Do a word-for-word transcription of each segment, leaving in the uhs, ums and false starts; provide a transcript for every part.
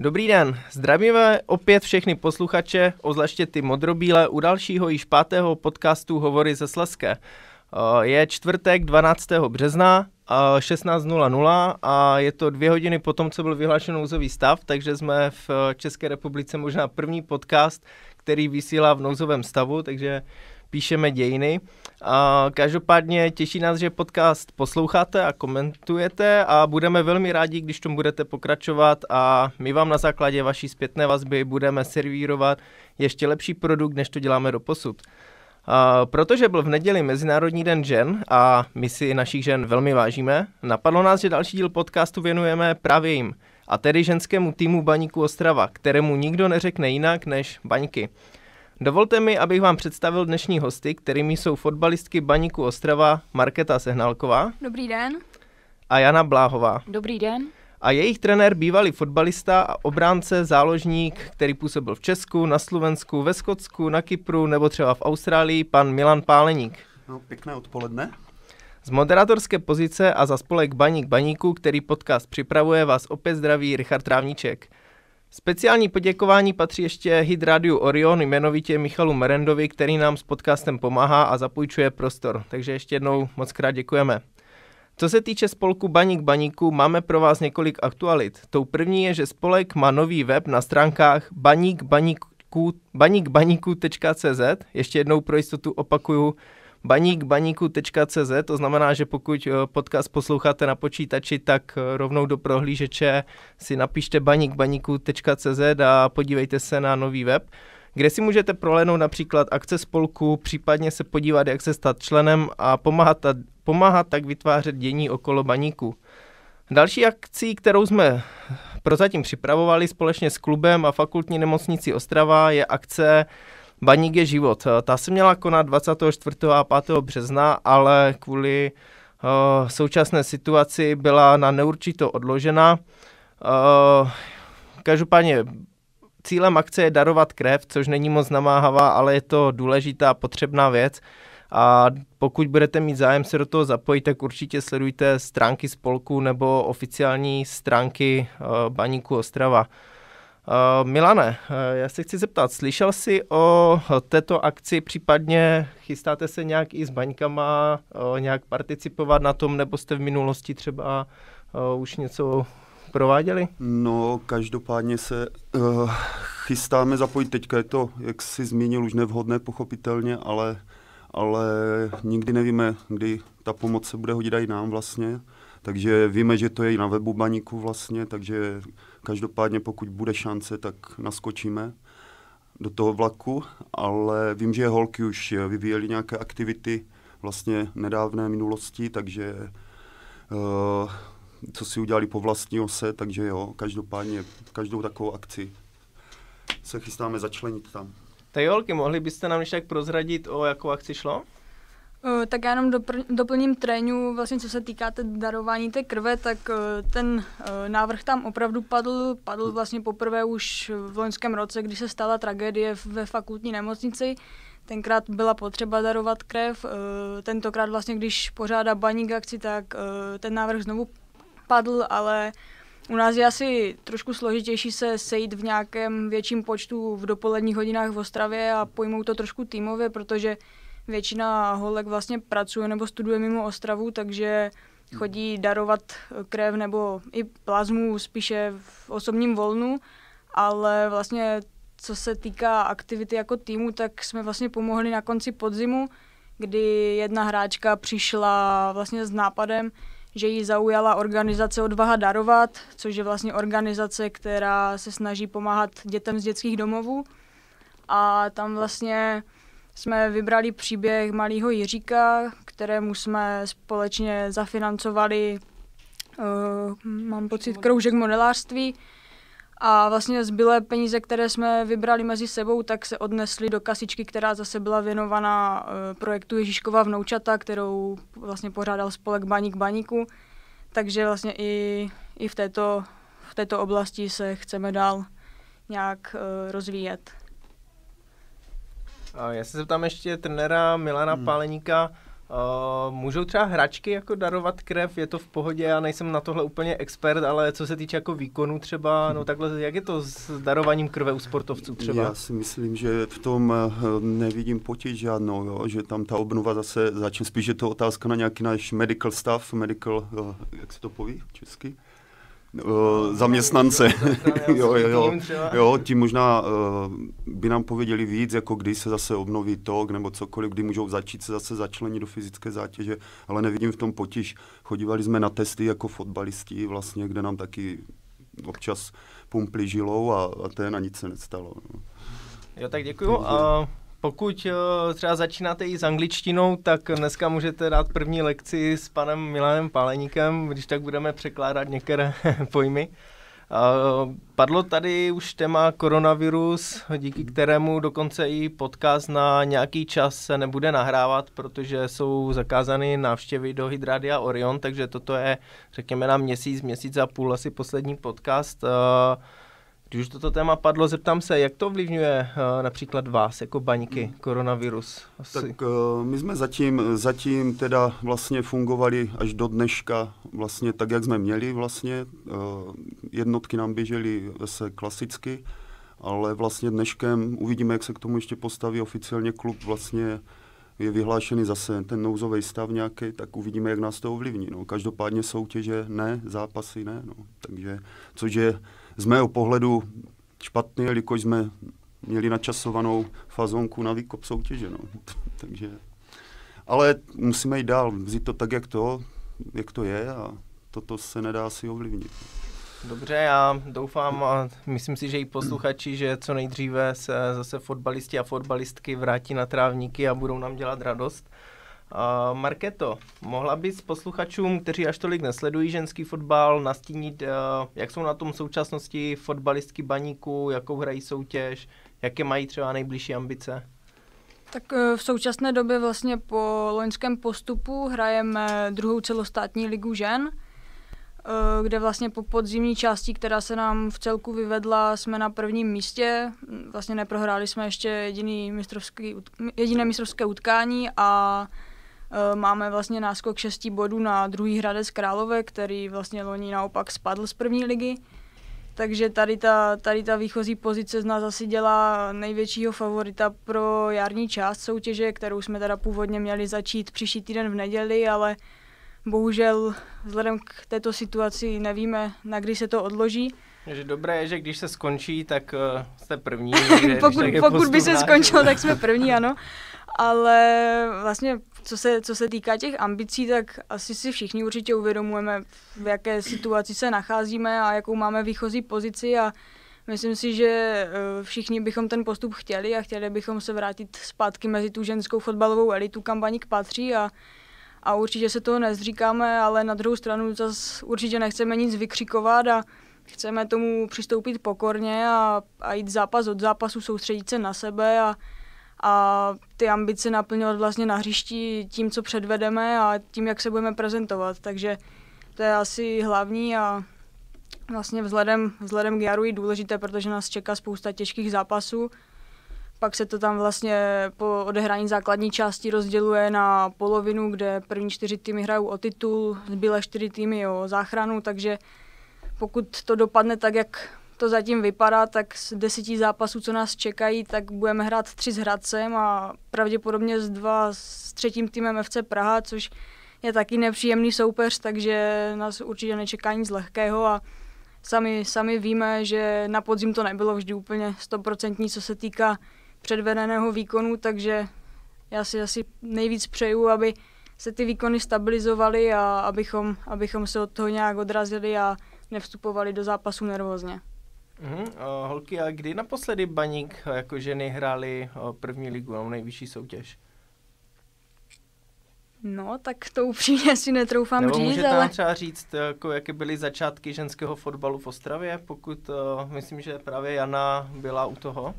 Dobrý den, zdravíme opět všechny posluchače, ozvláště ty modrobíle, u dalšího již pátého podcastu Hovory ze Slezské. Je čtvrtek dvanáctého března, šestnáct nula nula a je to dvě hodiny po tom, co byl vyhlášen nouzový stav, takže jsme v České republice možná první podcast, který vysílá v nouzovém stavu, takže píšeme dějiny. A každopádně těší nás, že podcast posloucháte a komentujete a budeme velmi rádi, když tomu budete pokračovat a my vám na základě vaší zpětné vazby budeme servírovat ještě lepší produkt, než to děláme doposud. A protože byl v neděli Mezinárodní den žen a my si našich žen velmi vážíme, napadlo nás, že další díl podcastu věnujeme právě jim, a tedy ženskému týmu Baníku Ostrava, kterému nikdo neřekne jinak než Baňky. Dovolte mi, abych vám představil dnešní hosty, kterými jsou fotbalistky Baníku Ostrava Markéta Sehnálková. Dobrý den. A Jana Bláhová. Dobrý den. A jejich trenér bývalý fotbalista a obránce, záložník, který působil v Česku, na Slovensku, ve Skotsku, na Kypru nebo třeba v Austrálii, pan Milan Páleník. No, pěkné odpoledne. Z moderátorské pozice a za spolek Baník Baníku, který podcast připravuje, vás opět zdraví Richard Trávníček. Speciální poděkování patří ještě Hitrádiu ORION, jmenovitě Michalu Merendovi, který nám s podcastem pomáhá a zapůjčuje prostor. Takže ještě jednou moc krát děkujeme. Co se týče spolku Baník Baníku, máme pro vás několik aktualit. Tou první je, že spolek má nový web na stránkách baník baníku tečka cé zet. Ještě jednou pro jistotu opakuju baník baníku tečka cé zet, to znamená, že pokud podcast posloucháte na počítači, tak rovnou do prohlížeče si napište baník baníku tečka cé zet a podívejte se na nový web, kde si můžete prohlédnout například akce spolku, případně se podívat, jak se stát členem a pomáhat, a pomáhat tak vytvářet dění okolo Baníku. Další akcí, kterou jsme prozatím připravovali společně s klubem a Fakultní nemocnici Ostrava, je akce Baník je život. Ta se měla konat dvacátého čtvrtého a pátého března, ale kvůli uh, současné situaci byla na neurčito odložena. Uh, každopádně cílem akce je darovat krev, což není moc namáhavá, ale je to důležitá potřebná věc. A pokud budete mít zájem se do toho zapojit, tak určitě sledujte stránky spolku nebo oficiální stránky uh, Baníku Ostrava. Uh, Milane, uh, já se chci zeptat, slyšel jsi o této akci, případně chystáte se nějak i s baňkama uh, nějak participovat na tom, nebo jste v minulosti třeba uh, už něco prováděli? No, každopádně se uh, chystáme zapojit. Teďka je to, jak jsi zmínil, už nevhodné pochopitelně, ale, ale nikdy nevíme, kdy ta pomoc se bude hodit i nám vlastně. Takže víme, že to je i na webu Baníku vlastně, takže každopádně pokud bude šance, tak naskočíme do toho vlaku, ale vím, že holky už vyvíjely nějaké aktivity vlastně nedávné minulosti, takže uh, co si udělali po vlastní ose, takže jo, každopádně každou takovou akci se chystáme začlenit tam. Tak holky, mohli byste nám ještě tak prozradit, o jakou akci šlo? Tak já jenom dopr- doplním tréňu, vlastně co se týká té darování té krve, tak ten návrh tam opravdu padl, padl vlastně poprvé už v loňském roce, když se stala tragédie ve fakultní nemocnici. Tenkrát byla potřeba darovat krev, tentokrát vlastně, když pořádá Baník akci, tak ten návrh znovu padl, ale u nás je asi trošku složitější se sejít v nějakém větším počtu v dopoledních hodinách v Ostravě a pojmout to trošku týmově, protože většina holek vlastně pracuje nebo studuje mimo Ostravu, takže chodí darovat krev nebo i plazmu spíše v osobním volnu, ale vlastně co se týká aktivity jako týmu, tak jsme vlastně pomohli na konci podzimu, kdy jedna hráčka přišla vlastně s nápadem, že ji zaujala organizace Odvaha darovat, což je vlastně organizace, která se snaží pomáhat dětem z dětských domovů. A tam vlastně jsme vybrali příběh malého Jiříka, kterému jsme společně zafinancovali, uh, mám pocit, kroužek modelářství. A vlastně zbylé peníze, které jsme vybrali mezi sebou, tak se odnesly do kasičky, která zase byla věnovaná uh, projektu Ježíškova vnoučata, kterou vlastně pořádal spolek Baník Baníku. Takže vlastně i, i v, této, v této oblasti se chceme dál nějak uh, rozvíjet. Já se zeptám ještě trenéra Milana hmm. Páleníka, Uh, můžou třeba hračky jako darovat krev, je to v pohodě, já nejsem na tohle úplně expert, ale co se týče jako výkonu třeba, no takhle, jak je to s darováním krve u sportovců třeba? Já si myslím, že v tom nevidím potíž žádnou, jo, že tam ta obnova zase začne, spíš je to otázka na nějaký náš medical staff, medical, uh, jak se to poví česky? Uh, zaměstnance. jo, jo, jo. jo, ti možná uh, by nám pověděli víc, jako kdy se zase obnoví tok nebo cokoliv, kdy můžou začít se zase začlenit do fyzické zátěže, ale nevidím v tom potíž. Chodívali jsme na testy jako fotbalisti vlastně, kde nám taky občas pumpli žilou a, a ten a nic se nestalo. No. Jo, tak děkuju. A pokud uh, třeba začínáte i s angličtinou, tak dneska můžete dát první lekci s panem Milanem Páleníkem, když tak budeme překládat některé pojmy. Uh, padlo tady už téma koronavirus, díky kterému dokonce i podcast na nějaký čas se nebude nahrávat, protože jsou zakázány návštěvy do Hitrádia ORION, takže toto je, řekněme, na měsíc, měsíc a půl asi poslední podcast. Uh, Když už toto téma padlo, zeptám se, jak to ovlivňuje uh, například vás jako baníky, koronavirus? Asi. Tak uh, my jsme zatím, zatím teda vlastně fungovali až do dneška vlastně tak, jak jsme měli vlastně. Uh, jednotky nám běžely zase klasicky, ale vlastně dneškem uvidíme, jak se k tomu ještě postaví oficiálně klub vlastně. Je vyhlášený zase ten nouzový stav nějaký, tak uvidíme, jak nás to ovlivní. No. Každopádně soutěže ne, zápasy ne. No. Takže, což je z mého pohledu špatný, jelikož jsme měli načasovanou fazonku na výkop soutěže. No. Takže, ale musíme jít dál, vzít to tak, jak to, jak to je a toto se nedá si ovlivnit. Dobře, já doufám a myslím si, že i posluchači, že co nejdříve se zase fotbalisti a fotbalistky vrátí na trávníky a budou nám dělat radost. Uh, Markéto, mohla bys posluchačům, kteří až tolik nesledují ženský fotbal, nastínit, uh, jak jsou na tom současnosti fotbalistky Baníku, jakou hrají soutěž, jaké mají třeba nejbližší ambice? Tak v současné době vlastně po loňském postupu hrajeme druhou celostátní ligu žen, kde vlastně po podzimní části, která se nám v celku vyvedla, jsme na prvním místě. Vlastně neprohráli jsme ještě jediný mistrovský, jediné mistrovské utkání a máme vlastně náskok šesti bodů na druhý Hradec Králové, který vlastně loni naopak spadl z první ligy. Takže tady ta, tady ta výchozí pozice z nás asi dělá největšího favorita pro jarní část soutěže, kterou jsme teda původně měli začít příští týden v neděli, ale bohužel vzhledem k této situaci nevíme, na kdy se to odloží. Takže dobré je, že když se skončí, tak uh, jste první. Že, pokud pokud by se skončilo, tak jsme první, ano. Ale vlastně, co se, co se týká těch ambicí, tak asi si všichni určitě uvědomujeme, v jaké situaci se nacházíme a jakou máme výchozí pozici. A myslím si, že uh, všichni bychom ten postup chtěli a chtěli bychom se vrátit zpátky mezi tu ženskou fotbalovou elitu, kam Baník patří. A A určitě se toho nezříkáme, ale na druhou stranu zase určitě nechceme nic vykřikovat a chceme tomu přistoupit pokorně a, a jít zápas od zápasu, soustředit se na sebe a, a ty ambice naplňovat vlastně na hřišti tím, co předvedeme a tím, jak se budeme prezentovat. Takže to je asi hlavní a vlastně vzhledem, vzhledem k jaru je důležité, protože nás čeká spousta těžkých zápasů. Pak se to tam vlastně po odehrání základní části rozděluje na polovinu, kde první čtyři týmy hrajou o titul, zbylé čtyři týmy o záchranu, takže pokud to dopadne tak, jak to zatím vypadá, tak z deseti zápasů, co nás čekají, tak budeme hrát tři s Hradcem a pravděpodobně z dva s třetím týmem F C Praha, což je taky nepříjemný soupeř, takže nás určitě nečeká nic lehkého a sami, sami víme, že na podzim to nebylo vždy úplně stoprocentní, co se týká předvedeného výkonu, takže já si asi nejvíc přeju, aby se ty výkony stabilizovaly a abychom, abychom se od toho nějak odrazili a nevstupovali do zápasu nervózně. Uhum. Holky, a kdy naposledy Baník jako ženy hráli první ligu, no, nejvyšší soutěž? No, tak to upřímně si netroufám Nebo říct, ale... Nebo můžete třeba říct, jako, jaké byly začátky ženského fotbalu v Ostravě, pokud, uh, myslím, že právě Jana byla u toho?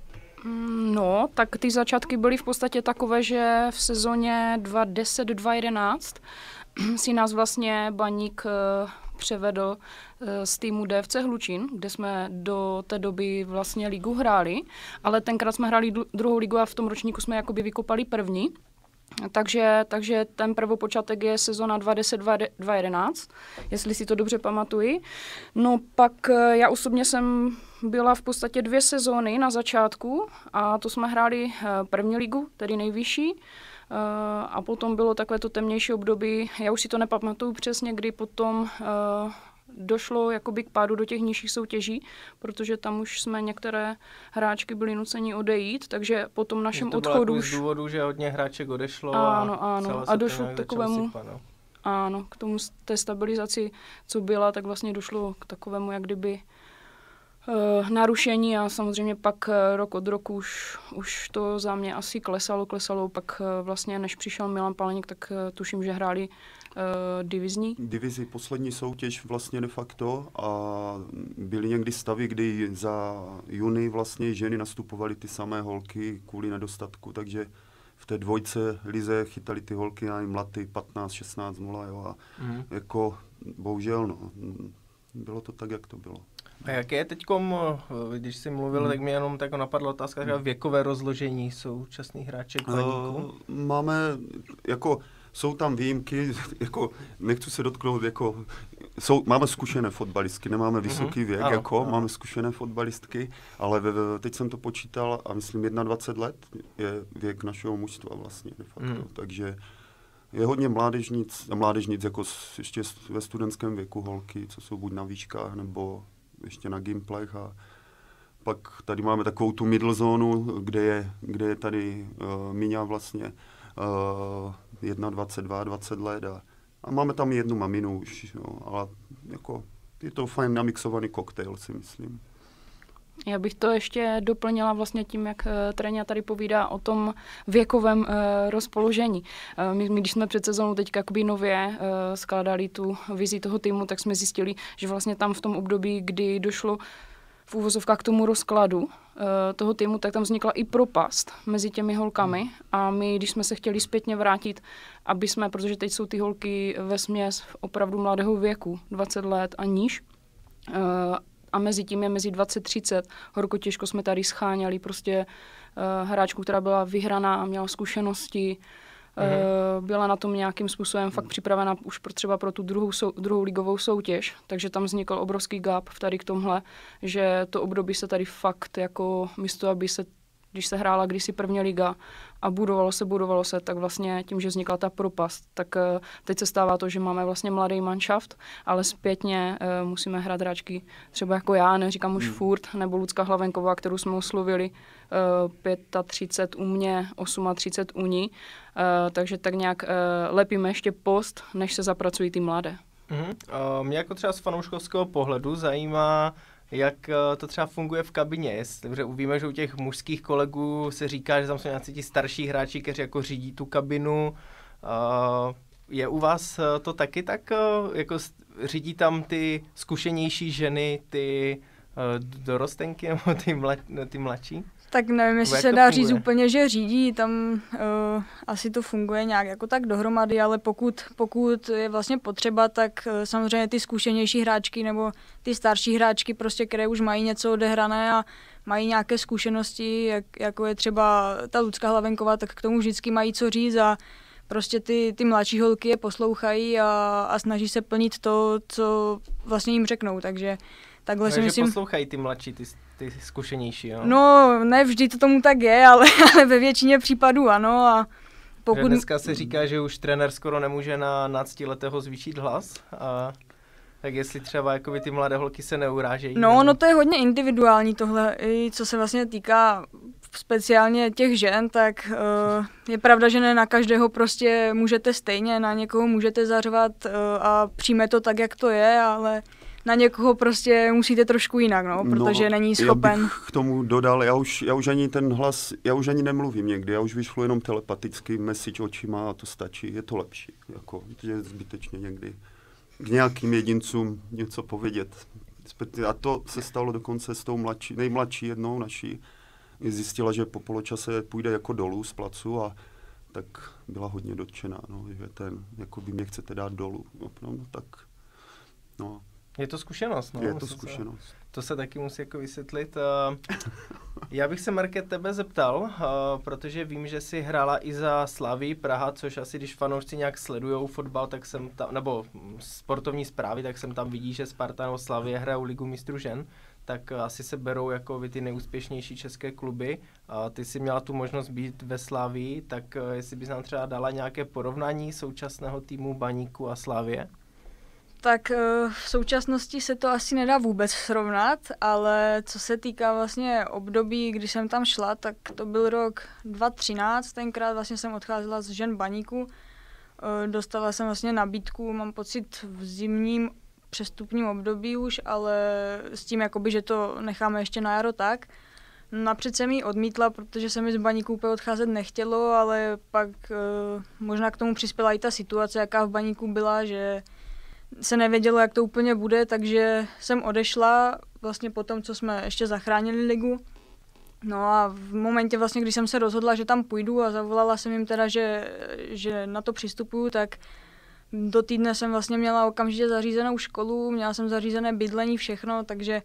No, tak ty začátky byly v podstatě takové, že v sezóně dva tisíce deset dva tisíce jedenáct si nás vlastně Baník převedl z týmu D F C Hlučin, kde jsme do té doby vlastně ligu hráli, ale tenkrát jsme hráli druhou ligu a v tom ročníku jsme jakoby vykopali první. Takže, takže ten prvopočátek je sezona dva tisíce deset dva tisíce jedenáct, jestli si to dobře pamatuji. No pak já osobně jsem byla v podstatě dvě sezóny na začátku a to jsme hráli první ligu, tedy nejvyšší. A potom bylo takové to temnější období, já už si to nepamatuju přesně, kdy potom došlo jakoby k pádu do těch nižších soutěží, protože tam už jsme některé hráčky byli nuceni odejít, takže po tom našem odchodu už... To bylo z důvodu, že hodně hráček odešlo ano, a ano, a došlo k takovému... Sypat, no. Ano, k tomu té stabilizaci, co byla, tak vlastně došlo k takovému, jak kdyby uh, narušení a samozřejmě pak rok od roku už, už to za mě asi klesalo, klesalo, pak uh, vlastně než přišel Milan Páleník, tak uh, tuším, že hráli divizní? Divizi, poslední soutěž vlastně de facto a byly někdy stavy, kdy za juny vlastně ženy nastupovaly ty samé holky kvůli nedostatku, takže v té dvojce lize chytali ty holky a mladý patnáct šestnáct nula, jo, a mm. jako bohužel, no, bylo to tak, jak to bylo. A jaké je teďkom, když jsi mluvil, hmm. tak mi jenom tak napadla otázka, hmm. věkové rozložení současných hráček Baníku? Máme, jako jsou tam výjimky, jako nechci se dotknout, jako jsou, máme zkušené fotbalistky, nemáme vysoký věk, mm-hmm. jako ano. Máme zkušené fotbalistky, ale ve, ve, teď jsem to počítal a myslím dvacet jedna let je věk našeho mužstva vlastně de facto, mm. takže je hodně mládežnic, mládežnic jako s, ještě ve studentském věku holky, co jsou buď na výškách nebo ještě na gimplech a pak tady máme takovou tu middle zónu, kde je, kde je tady uh, Miňa vlastně, Uh, dvacet jedna, dvacet dva let a, a máme tam jednu maminu už, jo, ale jako je to fajn namixovaný koktejl, si myslím. Já bych to ještě doplnila vlastně tím, jak uh, trenér tady povídá o tom věkovém uh, rozpoložení. Uh, my, my, když jsme před sezónou teďka jakoby nově uh, skládali tu vizi toho týmu, tak jsme zjistili, že vlastně tam v tom období, kdy došlo v úvozovkách k tomu rozkladu uh, toho týmu, tak tam vznikla i propast mezi těmi holkami a my, když jsme se chtěli zpětně vrátit, aby jsme, protože teď jsou ty holky vesměs opravdu mladého věku, dvacet let a níž, uh, a mezi tím je mezi dvacet třicet, horko těžko jsme tady scháněli prostě uh, hráčku, která byla vyhraná, měla zkušenosti, Mm-hmm. byla na tom nějakým způsobem fakt připravena už pro třeba pro tu druhou, sou, druhou ligovou soutěž, takže tam vznikl obrovský gap tady k tomhle, že to období se tady fakt jako místo, aby se, když se hrála kdysi první liga a budovalo se, budovalo se, tak vlastně tím, že vznikla ta propast, tak teď se stává to, že máme vlastně mladý manšaft, ale zpětně uh, musíme hrát hráčky třeba jako já, neříkám už mm. furt, nebo Lucka Hlavenková, kterou jsme oslovili uh, třicet pět u mě, třicet osm u ní, uh, takže tak nějak uh, lepíme ještě post, než se zapracují ty mladé. Mm. Uh, mě jako třeba z fanouškovského pohledu zajímá, jak to třeba funguje v kabině. Dobře, víme, že u těch mužských kolegů se říká, že tam jsou nějací ti starší hráči, kteří jako řídí tu kabinu. Je u vás to taky tak? Jako řídí tam ty zkušenější ženy, ty dorostenky nebo ty, mla, ty mladší? Tak nevím, jestli se dá říct úplně, že řídí, tam uh, asi to funguje nějak jako tak dohromady, ale pokud, pokud je vlastně potřeba, tak uh, samozřejmě ty zkušenější hráčky nebo ty starší hráčky, prostě, které už mají něco odehrané a mají nějaké zkušenosti, jak, jako je třeba ta Lucka Hlavenková, tak k tomu vždycky mají co říct a prostě ty, ty mladší holky je poslouchají a, a snaží se plnit to, co vlastně jim řeknou, takže... Takhle no, si myslím... poslouchají ty mladší, ty, ty zkušenější, jo? No, ne vždy to tomu tak je, ale, ale ve většině případů ano. A pokud... Dneska se říká, že už trenér skoro nemůže na náctiletého zvýšit hlas, a tak jestli třeba jakoby ty mladé holky se neurážejí. No, nebo... no to je hodně individuální tohle, i co se vlastně týká speciálně těch žen, tak uh, je pravda, že ne na každého prostě můžete stejně, na někoho můžete zařvat uh, a přijme to tak, jak to je, ale... Na někoho prostě musíte trošku jinak, no, protože no, není schopen. Já bych k tomu dodal, já už, já už ani ten hlas, já už ani nemluvím někdy, já už vyšlu jenom telepaticky, message očima a to stačí, je to lepší, jako, je zbytečně někdy k nějakým jedincům něco povědět. A to se stalo dokonce s tou mladší, nejmladší jednou naší, zjistila, že po poločase půjde jako dolů z placu a tak byla hodně dotčená, no, že ten, jako by mě chcete dát dolů, no, no tak, no. Je to zkušenost, no. Je to zkušenost. Se, to se taky musí jako vysvětlit. Já bych se, Marké, tebe zeptal, uh, protože vím, že jsi hrála i za Slavii Praha, což asi když fanoušci nějak sledujou fotbal, tak jsem tam, nebo sportovní zprávy, tak jsem tam vidí, že Sparta nebo Slavie hrajou Ligu mistrů žen, tak asi se berou jako ty nejúspěšnější české kluby. Uh, ty jsi měla tu možnost být ve Slavii, tak uh, jestli bys nám třeba dala nějaké porovnání současného týmu Baníku a Slavie? Tak v současnosti se to asi nedá vůbec srovnat, ale co se týká vlastně období, když jsem tam šla, tak to byl rok dva tisíce třináct, tenkrát vlastně jsem odcházela z žen Baníku, dostala jsem vlastně nabídku, mám pocit v zimním přestupním období už, ale s tím jakoby, že to necháme ještě na jaro tak. Napřed jsem ji odmítla, protože se mi z Baníku úplně odcházet nechtělo, ale pak možná k tomu přispěla i ta situace, jaká v Baníku byla, že se nevědělo, jak to úplně bude, takže jsem odešla vlastně po tom, co jsme ještě zachránili ligu. No a v momentě vlastně, když jsem se rozhodla, že tam půjdu a zavolala jsem jim teda, že, že na to přistupuju, tak do týdne jsem vlastně měla okamžitě zařízenou školu, měla jsem zařízené bydlení, všechno, takže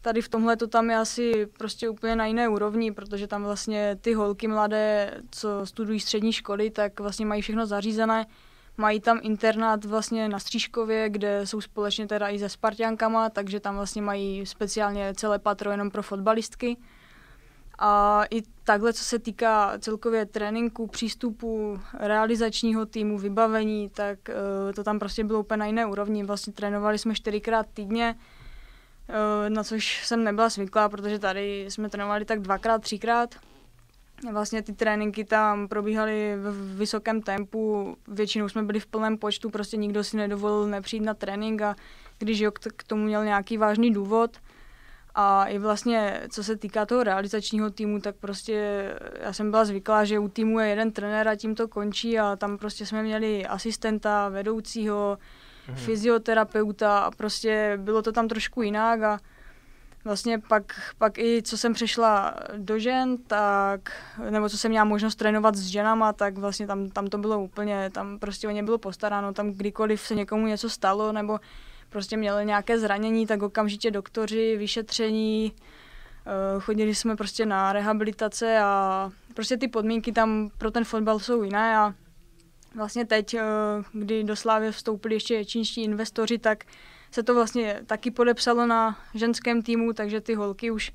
tady v tomhle to tam je asi prostě úplně na jiné úrovni, protože tam vlastně ty holky mladé, co studují střední školy, tak vlastně mají všechno zařízené. Mají tam internát vlastně na Stříškově, kde jsou společně teda i se Sparťankama, takže tam vlastně mají speciálně celé patro jenom pro fotbalistky. A i takhle, co se týká celkově tréninku, přístupu, realizačního týmu, vybavení, tak to tam prostě bylo úplně na jiné úrovni. Vlastně trénovali jsme čtyřikrát týdně, na což jsem nebyla zvyklá, protože tady jsme trénovali tak dvakrát, třikrát. Vlastně ty tréninky tam probíhaly v vysokém tempu, většinou jsme byli v plném počtu, prostě nikdo si nedovolil nepřijít na trénink a když jo, k tomu měl nějaký vážný důvod. A i vlastně, co se týká toho realizačního týmu, tak prostě já jsem byla zvyklá, že u týmu je jeden trenér a tím to končí a tam prostě jsme měli asistenta, vedoucího, mhm. fyzioterapeuta a prostě bylo to tam trošku jinak a vlastně pak, pak i co jsem přišla do žen, tak, nebo co jsem měla možnost trénovat s ženama, tak vlastně tam, tam to bylo úplně, tam prostě o ně bylo postaráno, tam kdykoliv se někomu něco stalo, nebo prostě měli nějaké zranění, tak okamžitě doktoři, vyšetření, chodili jsme prostě na rehabilitace a prostě ty podmínky tam pro ten fotbal jsou jiné a vlastně teď, kdy do Slávy vstoupili ještě čínští investoři, tak se to vlastně taky podepsalo na ženském týmu, takže ty holky už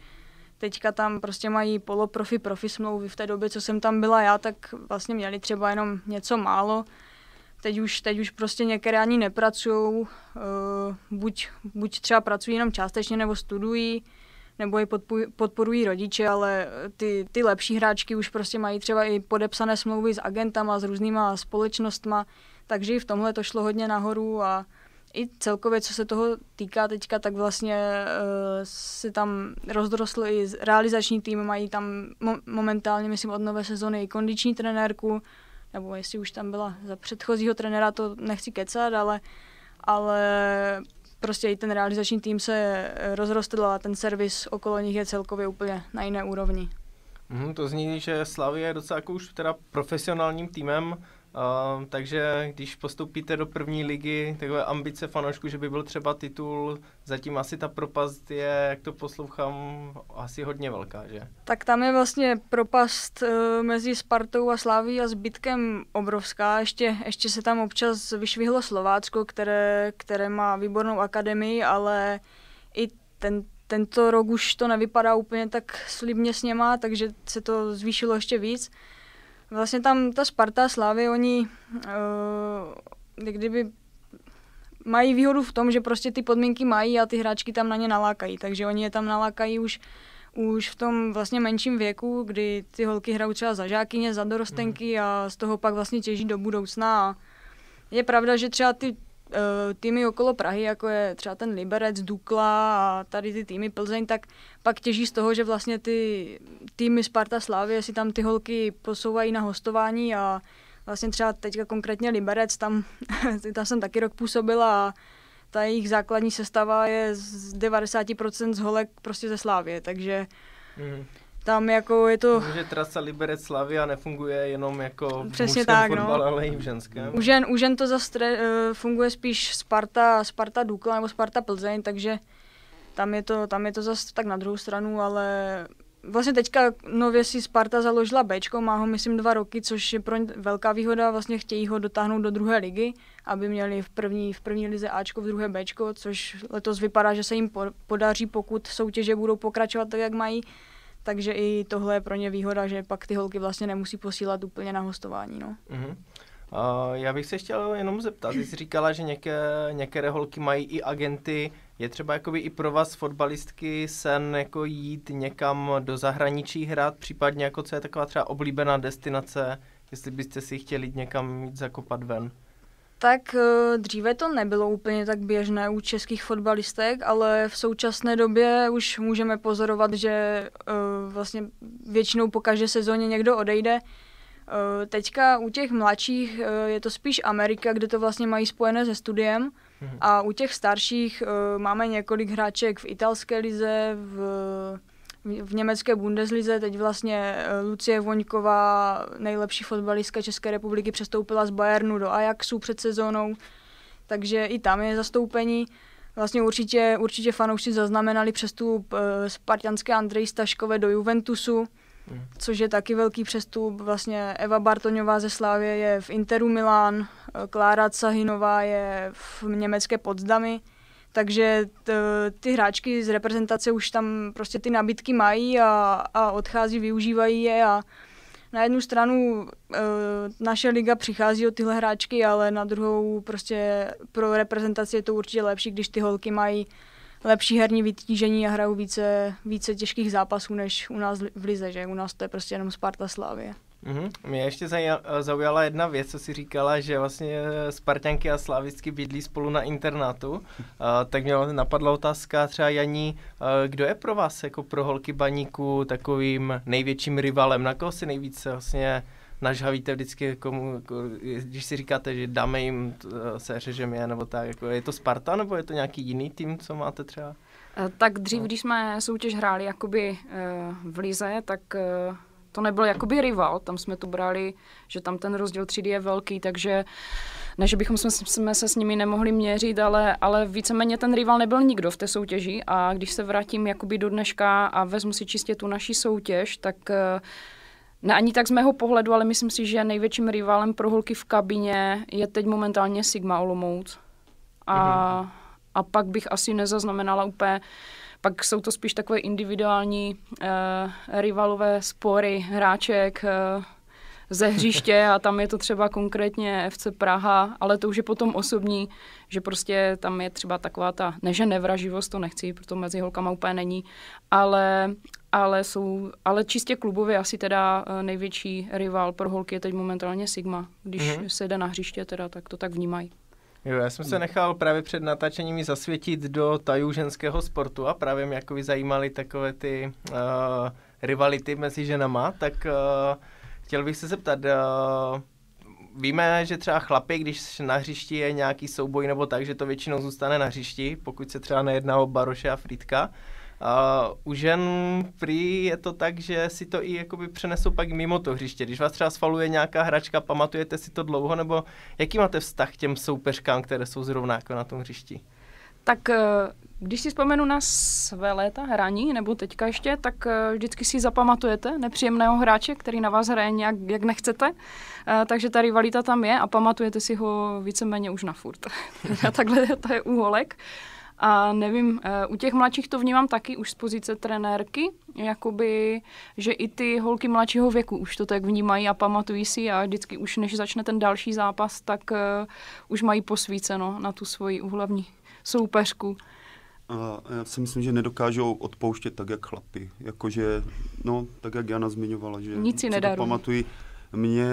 teďka tam prostě mají poloprofi, profi smlouvy. V té době, co jsem tam byla já, tak vlastně měli třeba jenom něco málo. Teď už, teď už prostě některé ani nepracují, buď, buď třeba pracují jenom částečně, nebo studují, nebo je podporují rodiče, ale ty, ty lepší hráčky už prostě mají třeba i podepsané smlouvy s agentama, s různýma společnostma, takže i v tomhle to šlo hodně nahoru a i celkově, co se toho týká teďka, tak vlastně uh, se tam rozrostl i realizační tým, mají tam mo- momentálně, myslím, od nové sezony i kondiční trenérku, nebo jestli už tam byla za předchozího trenéra, to nechci kecat, ale, ale prostě i ten realizační tým se rozrostl a ten servis okolo nich je celkově úplně na jiné úrovni. Mm, to zní, že Slavia je docela jako už teda profesionálním týmem. Uh, takže když postoupíte do první ligy, takové ambice fanoušku, že by byl třeba titul, zatím asi ta propast je, jak to poslouchám, asi hodně velká, že? Tak tam je vlastně propast uh, mezi Spartou a Slavií a zbytkem obrovská. Ještě, ještě se tam občas vyšvihlo Slovácko, které, které má výbornou akademii, ale i ten, tento rok už to nevypadá úplně tak slibně s něma, takže se to zvýšilo ještě víc. Vlastně tam ta Sparta a Slavie, oni uh, kdyby mají výhodu v tom, že prostě ty podmínky mají a ty hráčky tam na ně nalákají, takže oni je tam nalákají už, už v tom vlastně menším věku, kdy ty holky hrajou třeba za žákyně, za dorostenky a z toho pak vlastně těží do budoucna. A je pravda, že třeba ty uh, týmy okolo Prahy, jako je třeba ten Liberec, Dukla a tady ty týmy Plzeň, tak pak těží z toho, že vlastně ty týmy Sparta Slavie si tam ty holky posouvají na hostování a vlastně třeba teďka konkrétně Liberec, tam, tam jsem taky rok působila a ta jejich základní sestava je z devadesát procent z holek prostě ze Slavie, takže mm. tam jako je to... Protože trasa Liberec Slavia nefunguje jenom jako v přesně mužském tak, fotbale, no. Ale i v ženském. U žen, u žen to zase tre, funguje spíš Sparta, Sparta Dukla nebo Sparta Plzeň, takže tam je to, tam je to zase tak na druhou stranu, ale Vlastně teďka nově si Sparta založila béčko, má ho myslím dva roky, což je pro ně velká výhoda, vlastně chtějí ho dotáhnout do druhé ligy, aby měli v první, v první lize Ačko, v druhé béčko, což letos vypadá, že se jim podaří, pokud soutěže budou pokračovat tak, jak mají, takže i tohle je pro ně výhoda, že pak ty holky vlastně nemusí posílat úplně na hostování. No. Mm-hmm. Uh, já bych se chtěl jenom zeptat, ty jsi říkala, že některé, některé holky mají i agenty. Je třeba jakoby i pro vás fotbalistky sen jako jít někam do zahraničí hrát, případně jako co je taková třeba oblíbená destinace, jestli byste si chtěli jít někam jít zakopat ven? Tak dříve to nebylo úplně tak běžné u českých fotbalistek, ale v současné době už můžeme pozorovat, že uh, vlastně většinou po každé sezóně někdo odejde. Teďka u těch mladších je to spíš Amerika, kde to vlastně mají spojené se studiem, a u těch starších máme několik hráček v italské lize, v, v německé Bundeslize, teď vlastně Lucie Voňková, nejlepší fotbalistka České republiky, přestoupila z Bayernu do Ajaxu před sezónou, takže i tam je zastoupení. Vlastně určitě, určitě fanoušci zaznamenali přestup spartanské Andrej Staškové do Juventusu, což je taky velký přestup. Vlastně Eva Bartoňová ze Slavie je v Interu Milán, Klára Cahinová je v německé Potsdami, takže t- ty hráčky z reprezentace už tam prostě ty nabídky mají a, a odchází, využívají je a na jednu stranu e, naše liga přichází o tyhle hráčky, ale na druhou prostě pro reprezentaci je to určitě lepší, když ty holky mají lepší herní vytížení a hrajou více, více těžkých zápasů než u nás v lize, že u nás to je prostě jenom Sparta Slavie. Mm-hmm. Mě ještě zaujala jedna věc, co si říkala, že vlastně Spartanky a Slavistky bydlí spolu na internátu, uh, tak mě napadla otázka třeba Janí, uh, kdo je pro vás jako pro holky Baníku takovým největším rivalem, na koho si nejvíce vlastně nažhavíte vždycky, komu, když si říkáte, že dáme jim, seřežeme je, nebo tak, jako je to Sparta, nebo je to nějaký jiný tým, co máte třeba? Tak dřív, no. Když jsme soutěž hráli jakoby v lize, tak to nebyl jakoby rival, tam jsme to brali, že tam ten rozdíl třídy je velký, takže ne, že bychom jsme, jsme se s nimi nemohli měřit, ale, ale víceméně ten rival nebyl nikdo v té soutěži a když se vrátím jakoby do dneška a vezmu si čistě tu naši soutěž, tak ne ani tak z mého pohledu, ale myslím si, že největším rivalem pro holky v kabině je teď momentálně Sigma Olomouc. A, mm. a pak bych asi nezaznamenala úplně, pak jsou to spíš takové individuální eh, rivalové spory hráček eh, ze hřiště a tam je to třeba konkrétně F C Praha, ale to už je potom osobní, že prostě tam je třeba taková ta, ne že nevraživost, to nechci, proto mezi holkama úplně není, ale... Ale, jsou, ale čistě klubově asi teda největší rival pro holky je teď momentálně Sigma. Když mm-hmm. se jde na hřiště, teda, tak to tak vnímají. Jo, já jsem se nechal právě před natáčením zasvětit do tajů ženského sportu a právě mě jako zajímaly takové ty uh, rivality mezi ženama, tak uh, chtěl bych se zeptat... Uh, Víme, že třeba chlapi, když na hřišti je nějaký souboj nebo tak, že to většinou zůstane na hřišti, pokud se třeba nejedná o Baroše a Frýdka. Uh, u žen prý je to tak, že si to i jakoby přenesou pak mimo to hřiště. Když vás třeba svaluje nějaká hračka, pamatujete si to dlouho, nebo jaký máte vztah k těm soupeřkám, které jsou zrovna jako na tom hřišti? Tak když si vzpomenu na své léta hraní, nebo teďka ještě, tak vždycky si zapamatujete nepříjemného hráče, který na vás hraje nějak, jak nechcete, takže ta rivalita tam je a pamatujete si ho víceméně už na furt. Takhle to je u holek. A nevím, u těch mladších to vnímám taky už z pozice trenérky, jakoby, že i ty holky mladšího věku už to tak vnímají a pamatují si a vždycky už než začne ten další zápas, tak uh, už mají posvíceno na tu svoji hlavní soupeřku. A já si myslím, že nedokážou odpouštět tak, jak chlapi. Jakože, no, tak jak Jana zmiňovala, že nic si nedarují. Pamatují. Mně,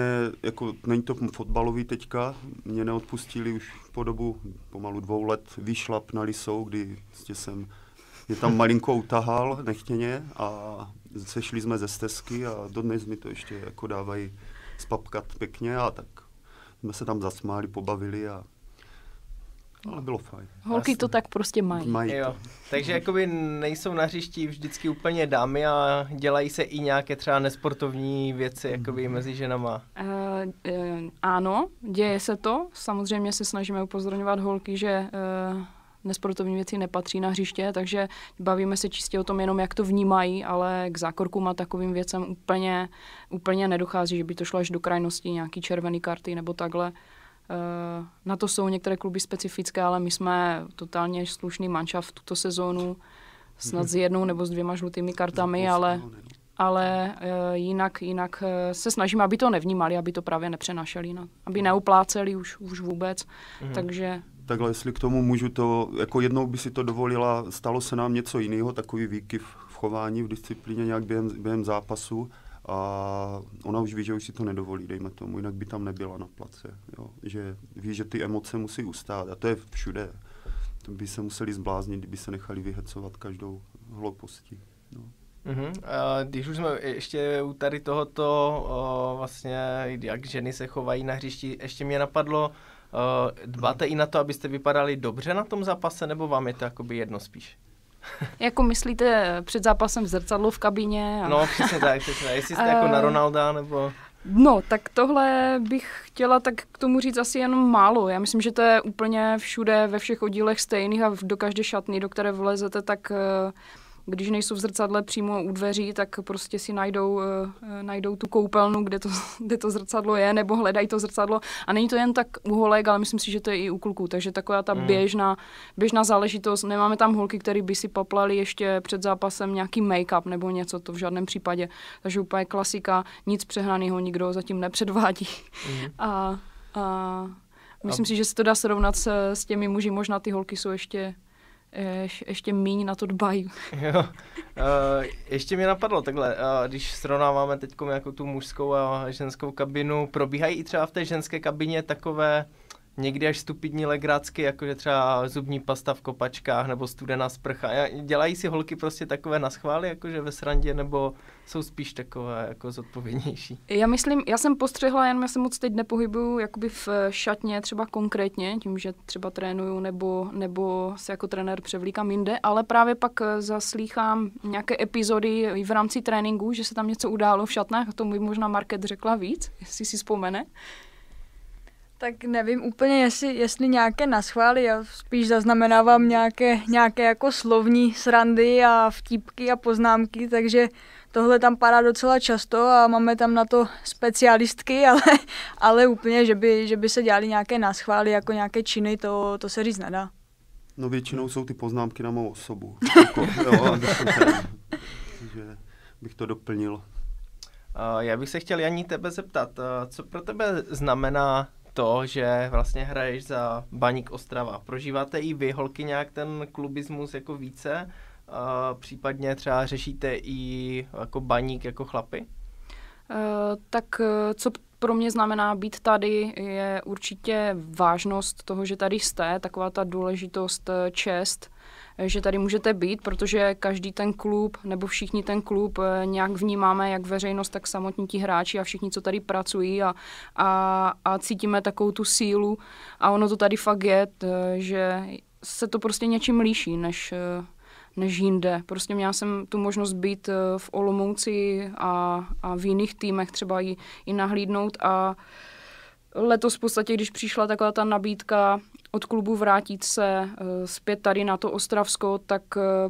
jako není to fotbalový teďka, mě neodpustili už po dobu pomalu dvou let výšlap na Lisou, kdy jsem je tam malinko utahal nechtěně a sešli jsme ze stezky a dodnes mi to ještě jako dávají spapkat pěkně a tak jsme se tam zasmáli, pobavili a ale bylo fajn. Holky jasný. To tak prostě mají. mají jo. Takže jakoby nejsou na hřišti vždycky úplně dámy a dělají se i nějaké třeba nesportovní věci jakoby mezi ženama. Uh, uh, ano, děje se to. Samozřejmě se snažíme upozorňovat holky, že uh, nesportovní věci nepatří na hřiště, takže bavíme se čistě o tom jenom, jak to vnímají, ale k zákorkům a takovým věcem úplně, úplně nedochází, že by to šlo až do krajnosti, nějaký červený karty nebo takhle. Na to jsou některé kluby specifické, ale my jsme totálně slušný manšaft tuto sezónu, snad s jednou nebo s dvěma žlutými kartami, ale, ale jinak, jinak se snažíme, aby to nevnímali, aby to právě nepřenašeli, no. Aby neupláceli už, už vůbec, mhm. takže... Takhle, jestli k tomu můžu to, jako jednou by si to dovolila, stalo se nám něco jiného, takový výkyv v chování, v disciplíně nějak během, během zápasu, a ona už ví, že už si to nedovolí, dejme tomu, jinak by tam nebyla na place. Jo? Že ví, že ty emoce musí ustát a to je všude. To by se museli zbláznit, kdyby se nechali vyhecovat každou hloupostí. No. Mm-hmm. A když už jsme ještě u tady tohoto, o, vlastně, jak ženy se chovají na hřišti, ještě mě napadlo, o, dbáte i na to, abyste vypadali dobře na tom zápase, nebo vám je to jakoby jedno spíš? Jako myslíte před zápasem zrcadlo v kabině? A... No, přesně tak, přesně. Jestli jste jako na Ronalda, nebo... No, tak tohle bych chtěla tak k tomu říct asi jenom málo. Já myslím, že to je úplně všude, ve všech oddílech stejných a do každé šatny, do které vlezete, tak když nejsou v zrcadle přímo u dveří, tak prostě si najdou, najdou tu koupelnu, kde to, kde to zrcadlo je, nebo hledají to zrcadlo. A není to jen tak u holek, ale myslím si, že to je i u kluků. Takže taková ta mm. běžná, běžná záležitost. Nemáme tam holky, které by si paplaly ještě před zápasem nějaký make-up nebo něco, to v žádném případě. Takže úplně klasika, nic přehnaného nikdo zatím nepředvádí. Mm. A, a myslím a... si, že se to dá srovnat s, s těmi muži. Možná ty holky jsou ještě... Ješ, ještě míň na to dbají. Jo. Ještě mě napadlo takhle, když srovnáváme teď jako tu mužskou a ženskou kabinu, probíhají i třeba v té ženské kabině takové někdy až stupidní legrácky, jakože třeba zubní pasta v kopačkách nebo studená sprcha. Dělají si holky prostě takové naschvály, jakože ve srandě, nebo jsou spíš takové jako zodpovědnější? Já myslím, já jsem postřehla, jen já se moc teď nepohybuju jakoby v šatně třeba konkrétně, tím, že třeba trénuju nebo, nebo se jako trenér převlíkám jinde, ale právě pak zaslýchám nějaké epizody v rámci tréninku, že se tam něco událo v šatnách, a tomu by možná Markéta řekla víc, jestli si vzpomene. Tak nevím úplně, jestli, jestli nějaké naschvály, já spíš zaznamenávám nějaké, nějaké jako slovní srandy a vtípky a poznámky, takže tohle tam padá docela často a máme tam na to specialistky, ale, ale úplně, že by, že by se dělali nějaké naschvály, jako nějaké činy, to, to se říct nedá. No většinou jsou ty poznámky na mou osobu, jako, jo, takže bych to doplnil. Já bych se chtěl, Janí, tebe zeptat, co pro tebe znamená to, že vlastně hraješ za Baník Ostrava. Prožíváte i vy, holky, nějak ten klubismus jako více? Uh, případně třeba řešíte i jako Baník jako chlapy? Uh, tak co pro mě znamená být tady, je určitě vážnost toho, že tady jste, taková ta důležitost, čest, že tady můžete být, protože každý ten klub, nebo všichni ten klub nějak vnímáme, jak veřejnost, tak samotní ti hráči a všichni, co tady pracují, a, a, a cítíme takovou tu sílu, a ono to tady fakt je, že se to prostě něčím líší, než, než jinde. Prostě měla jsem tu možnost být v Olomouci a, a v jiných týmech třeba i, i nahlídnout, a letos v podstatě, když přišla taková ta nabídka od klubu vrátit se zpět tady na to Ostravsko, tak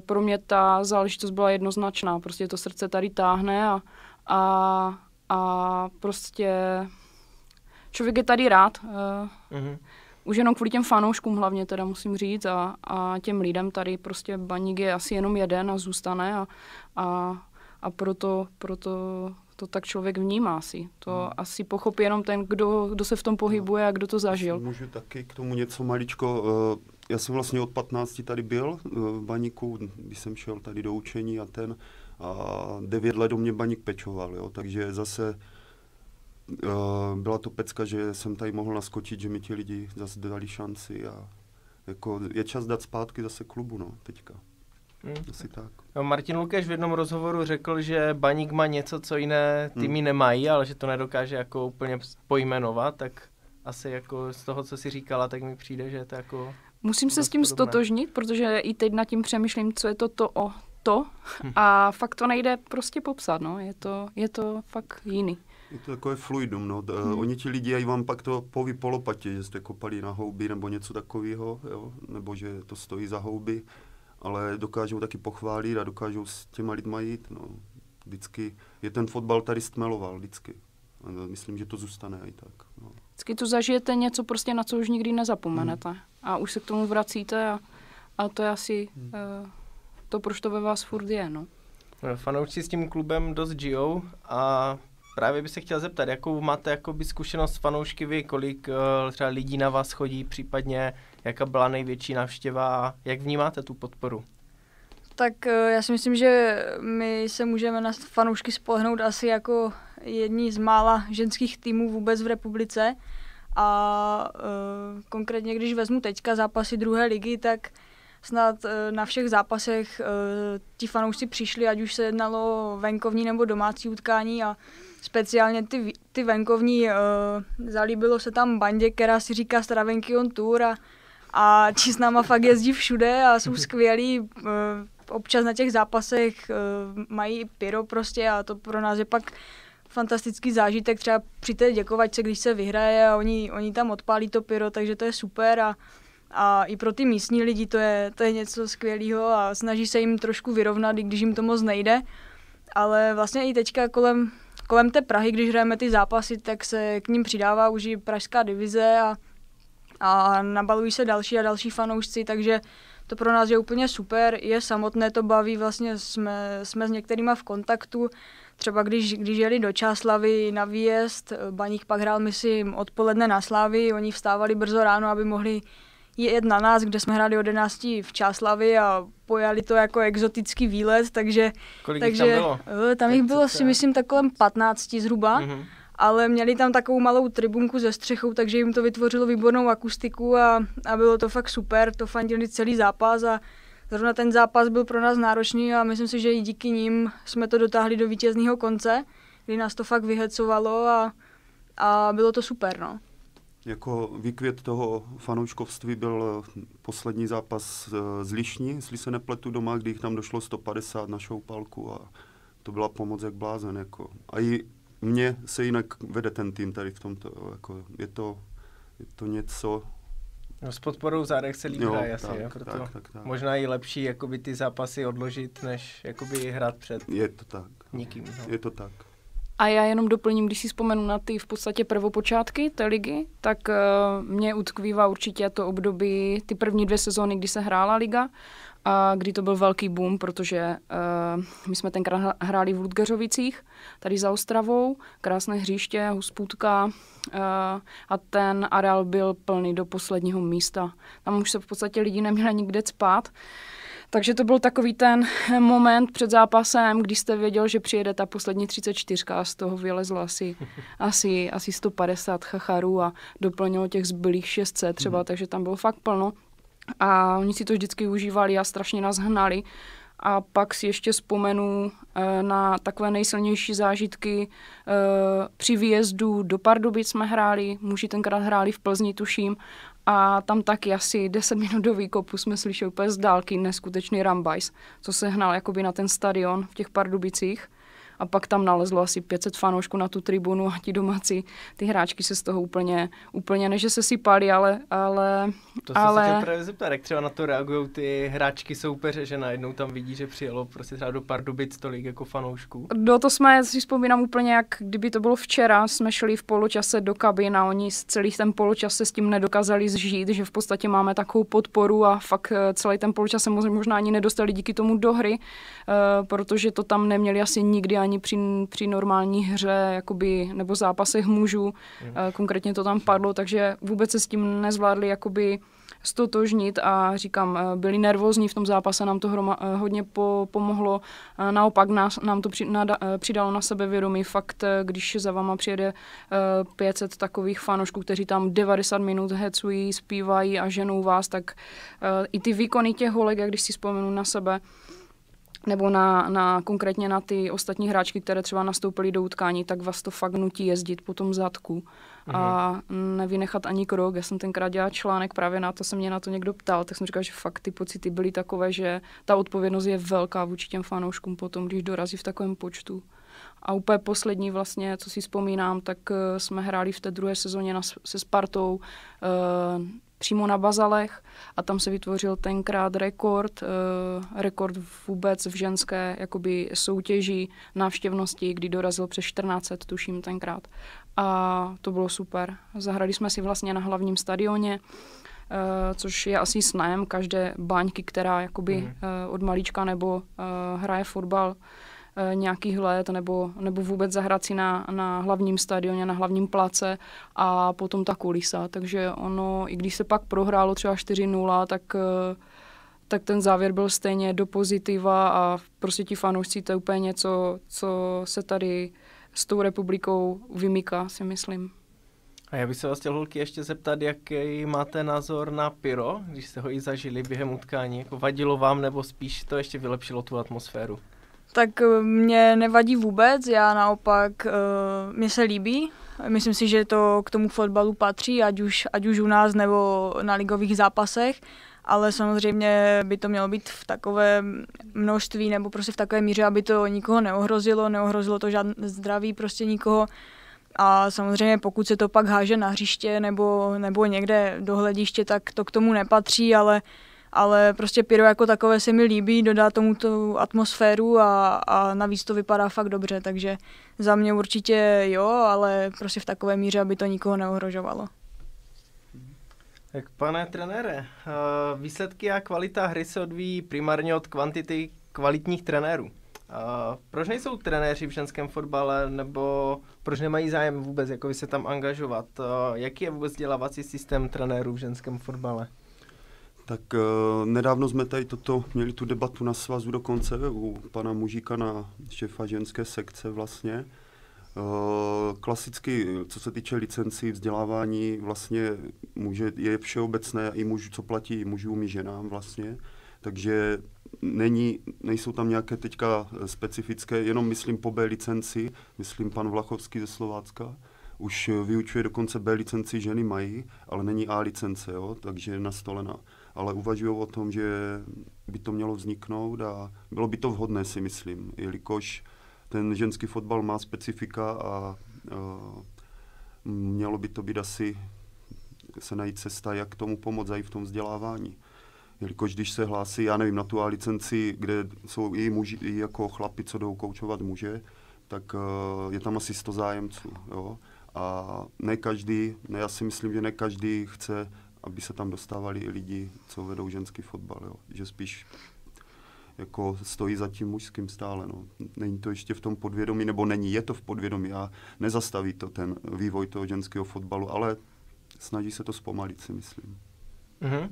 pro mě ta záležitost byla jednoznačná. Prostě to srdce tady táhne a, a, a prostě člověk je tady rád. Mhm. Už jenom kvůli těm fanouškům hlavně teda musím říct, a, a těm lidem tady prostě Baník je asi jenom jeden a zůstane, a, a, a proto, proto to tak člověk vnímá si. To hmm. asi pochopí jenom ten, kdo, kdo se v tom pohybuje a kdo to zažil. Můžu taky k tomu něco maličko. Já jsem vlastně od patnácti tady byl v Baníku, když jsem šel tady do učení, a ten a devět let do mě Baník pečoval, jo, takže zase byla to pecka, že jsem tady mohl naskočit, že mi ti lidi zase dali šanci, a jako je čas dát zpátky zase klubu, no, teďka. Hmm. Asi tak. No, Martin Lukáš v jednom rozhovoru řekl, že Baník má něco, co jiné týmy hmm. nemají, ale že to nedokáže jako úplně pojmenovat, tak asi jako z toho, co jsi říkala, tak mi přijde, že je to jako... Musím se s tím podobné. Stotožnit, protože i teď nad tím přemýšlím, co je to to o to, a fakt to nejde prostě popsat, no, je to, je to fakt jiný. Je to takové fluidum, no. Hmm. Oni ti lidi vám pak to poví po lopatě, že jste kopali na houby nebo něco takového, jo, nebo že to stojí za houby, ale dokážou taky pochválit a dokážou s těma lidma jít, no. Vždycky je ten fotbal tady stmeloval, vždycky. Myslím, že to zůstane i tak. No. Vždycky tu zažijete něco, prostě na co už nikdy nezapomenete. Hmm. A už se k tomu vracíte a, a to je asi hmm. uh, to, proč to ve vás furt je, no. Fanoušci s tím klubem dost žijou a právě bych se chtěl zeptat, jakou máte jakoby zkušenost s fanoušky vy, kolik uh, třeba lidí na vás chodí, případně jaká byla největší návštěva a jak vnímáte tu podporu? Tak já si myslím, že my se můžeme na fanoušky spolehnout asi jako jedni z mála ženských týmů vůbec v republice a uh, konkrétně když vezmu teďka zápasy druhé ligy, tak snad uh, na všech zápasech uh, ti fanoušci přišli, ať už se jednalo o venkovní nebo domácí utkání a speciálně ty, ty venkovní, uh, zalíbilo se tam bandě, která si říká Stravenky on Tour a, a ti s náma fakt jezdí všude a jsou skvělí. Uh, občas na těch zápasech uh, mají pyro prostě a to pro nás je pak fantastický zážitek, třeba při té děkovačce, když se vyhraje a oni, oni tam odpálí to pyro, takže to je super a, a i pro ty místní lidi to je, to je něco skvělého a snaží se jim trošku vyrovnat, i když jim to moc nejde, ale vlastně i teďka kolem, kolem té Prahy, když hrajeme ty zápasy, tak se k ním přidává už i pražská divize a, a nabalují se další a další fanoušci, takže to pro nás je úplně super, je samotné, to baví, vlastně jsme, jsme s některýma v kontaktu, třeba když, když jeli do Čáslavy na výjezd, Baník pak hrál, myslím, odpoledne na Slavii, oni vstávali brzo ráno, aby mohli jet na nás, kde jsme hráli od jedenácti v Čáslavi a pojali to jako exotický výlet, takže... Kolik takže, jich tam bylo? Tam jich bylo si myslím tak kolem patnácti zhruba, mm-hmm. ale měli tam takovou malou tribunku ze střechou, takže jim to vytvořilo výbornou akustiku a, a bylo to fakt super, to fandili celý zápas a zrovna ten zápas byl pro nás náročný a myslím si, že i díky nim jsme to dotáhli do vítězného konce, kdy nás to fakt vyhecovalo a, a bylo to super, no. Jako výkvět toho fanouškovství byl poslední zápas z Lišní, jestli se nepletu doma, kdy jich tam došlo sto padesát na šoupálku a to byla pomoc jak blázen, jako. A i mně se jinak vede ten tým tady v tomto, jako je to, je to něco... No, s podporou v zádech se líbí, asi, tak, jo, proto tak, tak, tak. Možná i lepší jakoby ty zápasy odložit, než jakoby hrát před je to tak. nikým. No. Je to tak. A já jenom doplním, když si vzpomenu na ty v podstatě prvopočátky té ligy, tak uh, mě utkvívá určitě to období, ty první dvě sezóny, kdy se hrála liga, a kdy to byl velký boom, protože uh, my jsme tenkrát hráli v Ludgeřovicích, tady za Ostravou, krásné hřiště, hospůdka uh, a ten areál byl plný do posledního místa. Tam už se v podstatě lidi neměli nikde spát. Takže to byl takový ten moment před zápasem, kdy jste věděl, že přijede ta poslední třicet čtyři a z toho vylezlo asi, asi, asi sto padesát chacharů a doplnilo těch zbylých šest set třeba, hmm. takže tam bylo fakt plno. A oni si to vždycky užívali a strašně nás hnali. A pak si ještě vzpomenu na takové nejsilnější zážitky. Při výjezdu do Pardubic jsme hráli, muži tenkrát hráli v Plzni, tuším, a tam taky asi deset minut do výkopu jsme slyšeli úplně z dálky neskutečný rambajs, co se hnal jakoby na ten stadion v těch Pardubicích. A pak tam nalezlo asi pět set fanoušků na tu tribunu a ti domácí, ty hráčky se z toho úplně, úplně než se sypali, ale... ale to jsem ale... se chtěl právě zeptat, jak třeba na to reagují ty hráčky soupeře, že najednou tam vidí, že přijelo prostě třeba do Pardubic tolik jako fanoušků. Do to jsme, si vzpomínám úplně, jak kdyby to bylo včera, jsme šli v poločase do kabin a oni celý ten poločas se s tím nedokázali zžít, že v podstatě máme takovou podporu a fakt celý ten poločas se možná ani nedostali díky tomu do hry, protože to tam neměli asi nikdy ani při, při normální hře jakoby, nebo zápasech mužů. Mm. Konkrétně to tam padlo, takže vůbec se s tím nezvládli jakoby stotožnit a říkám, byli nervózní v tom zápase, nám to hroma, hodně po, pomohlo. Naopak nás, nám to při, nada, přidalo na sebevědomí. Fakt, když za váma přijede pět set takových fanoušků, kteří tam devadesát minut hecují, zpívají a ženou vás, tak i ty výkony těch holek, jak když si vzpomenu na sebe, nebo na, na, konkrétně na ty ostatní hráčky, které třeba nastoupily do utkání, tak vás to fakt nutí jezdit po tom zadku a nevynechat ani krok. Já jsem tenkrát dělala článek, právě na to se mě na to někdo ptal, tak jsem říkala, že fakt ty pocity byly takové, že ta odpovědnost je velká vůči těm fanouškům potom, když dorazí v takovém počtu. A úplně poslední vlastně, co si vzpomínám, tak jsme hráli v té druhé sezóně na, se Spartou uh, přímo na bazalech a tam se vytvořil tenkrát rekord, uh, rekord vůbec v ženské jakoby soutěži návštěvnosti, kdy dorazil přes čtrnáct set, tuším tenkrát. A to bylo super. Zahrali jsme si vlastně na hlavním stadioně, Uh, což je asi snem každé baňky, která jakoby, mm. uh, od malička nebo uh, hraje fotbal uh, nějakých let, nebo, nebo vůbec zahrát si na, na hlavním stadioně, na hlavním place a potom ta kulisa. Takže ono, i když se pak prohrálo třeba čtyři nula, tak, uh, tak ten závěr byl stejně do pozitiva a prostě ti fanoušci, to je úplně něco, co se tady s tou republikou vymyká, si myslím. A já bych se vás chtěl, holky, ještě zeptat, jaký máte názor na pyro, když jste ho i zažili během utkání. Jako vadilo vám, nebo spíš to ještě vylepšilo tu atmosféru? Tak mě nevadí vůbec, já naopak, mě se líbí. Myslím si, že to k tomu fotbalu patří, ať už, ať už u nás nebo na ligových zápasech. Ale samozřejmě by to mělo být v takové množství nebo prostě v takové míře, aby to nikoho neohrozilo, neohrozilo to žádné zdraví prostě nikoho. A samozřejmě pokud se to pak háže na hřiště nebo, nebo někde do hlediště, tak to k tomu nepatří, ale, ale prostě pyro jako takové se mi líbí, dodá tomu tu atmosféru a, a navíc to vypadá fakt dobře, takže za mě určitě jo, ale prostě v takové míře, aby to nikoho neohrožovalo. Tak pane trenére, výsledky a kvalita hry se odvíjí primárně od kvantity kvalitních trenérů. Uh, proč nejsou trenéři v ženském fotbale, nebo proč nemají zájem vůbec jako se tam angažovat? Uh, jaký je vůbec vzdělávací systém trenérů v ženském fotbale? Tak uh, nedávno jsme tady toto, měli tu debatu na svazu dokonce u pana Mužíka, na šefa ženské sekce vlastně. Uh, klasicky, co se týče licencí, vzdělávání, vlastně může, je všeobecné, i muž, co platí mužům i ženám vlastně, takže Není, nejsou tam nějaké teďka specifické, jenom myslím po B licenci, myslím pan Vlachovský ze Slovácka, už vyučuje dokonce B licenci, ženy mají, ale není A licence, jo, takže je nastolena. Ale uvažují o tom, že by to mělo vzniknout a bylo by to vhodné, si myslím, jelikož ten ženský fotbal má specifika a uh, mělo by to být asi se najít cesta, jak tomu pomoct i v tom vzdělávání. Jelikož když se hlásí, já nevím, na tu A licenci, kde jsou i muži, i jako chlapi, co jdou koučovat muže, tak uh, je tam asi sto zájemců, jo. A ne každý, ne, já si myslím, že ne každý chce, aby se tam dostávali lidi, co vedou ženský fotbal, jo. Že spíš jako stojí za tím mužským stále, no. Není to ještě v tom podvědomí, nebo není, je to v podvědomí a nezastaví to ten vývoj toho ženského fotbalu, ale snaží se to zpomalit, si myslím. Uh-huh.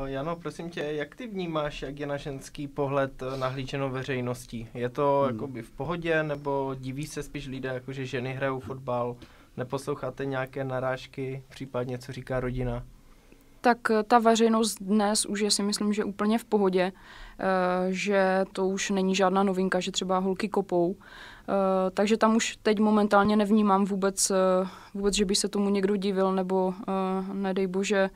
Uh, Jano, prosím tě, jak ty vnímáš, jak je na ženský pohled nahlíženo veřejností? Je to hmm. jakoby v pohodě, nebo diví se spíš lidé, jakože ženy hrajou fotbal, neposloucháte nějaké narážky, případně co říká rodina? Tak ta veřejnost dnes už je, si myslím, že úplně v pohodě, že to už není žádná novinka, že třeba holky kopou. Takže tam už teď momentálně nevnímám vůbec, vůbec že by se tomu někdo divil, nebo nedej bože,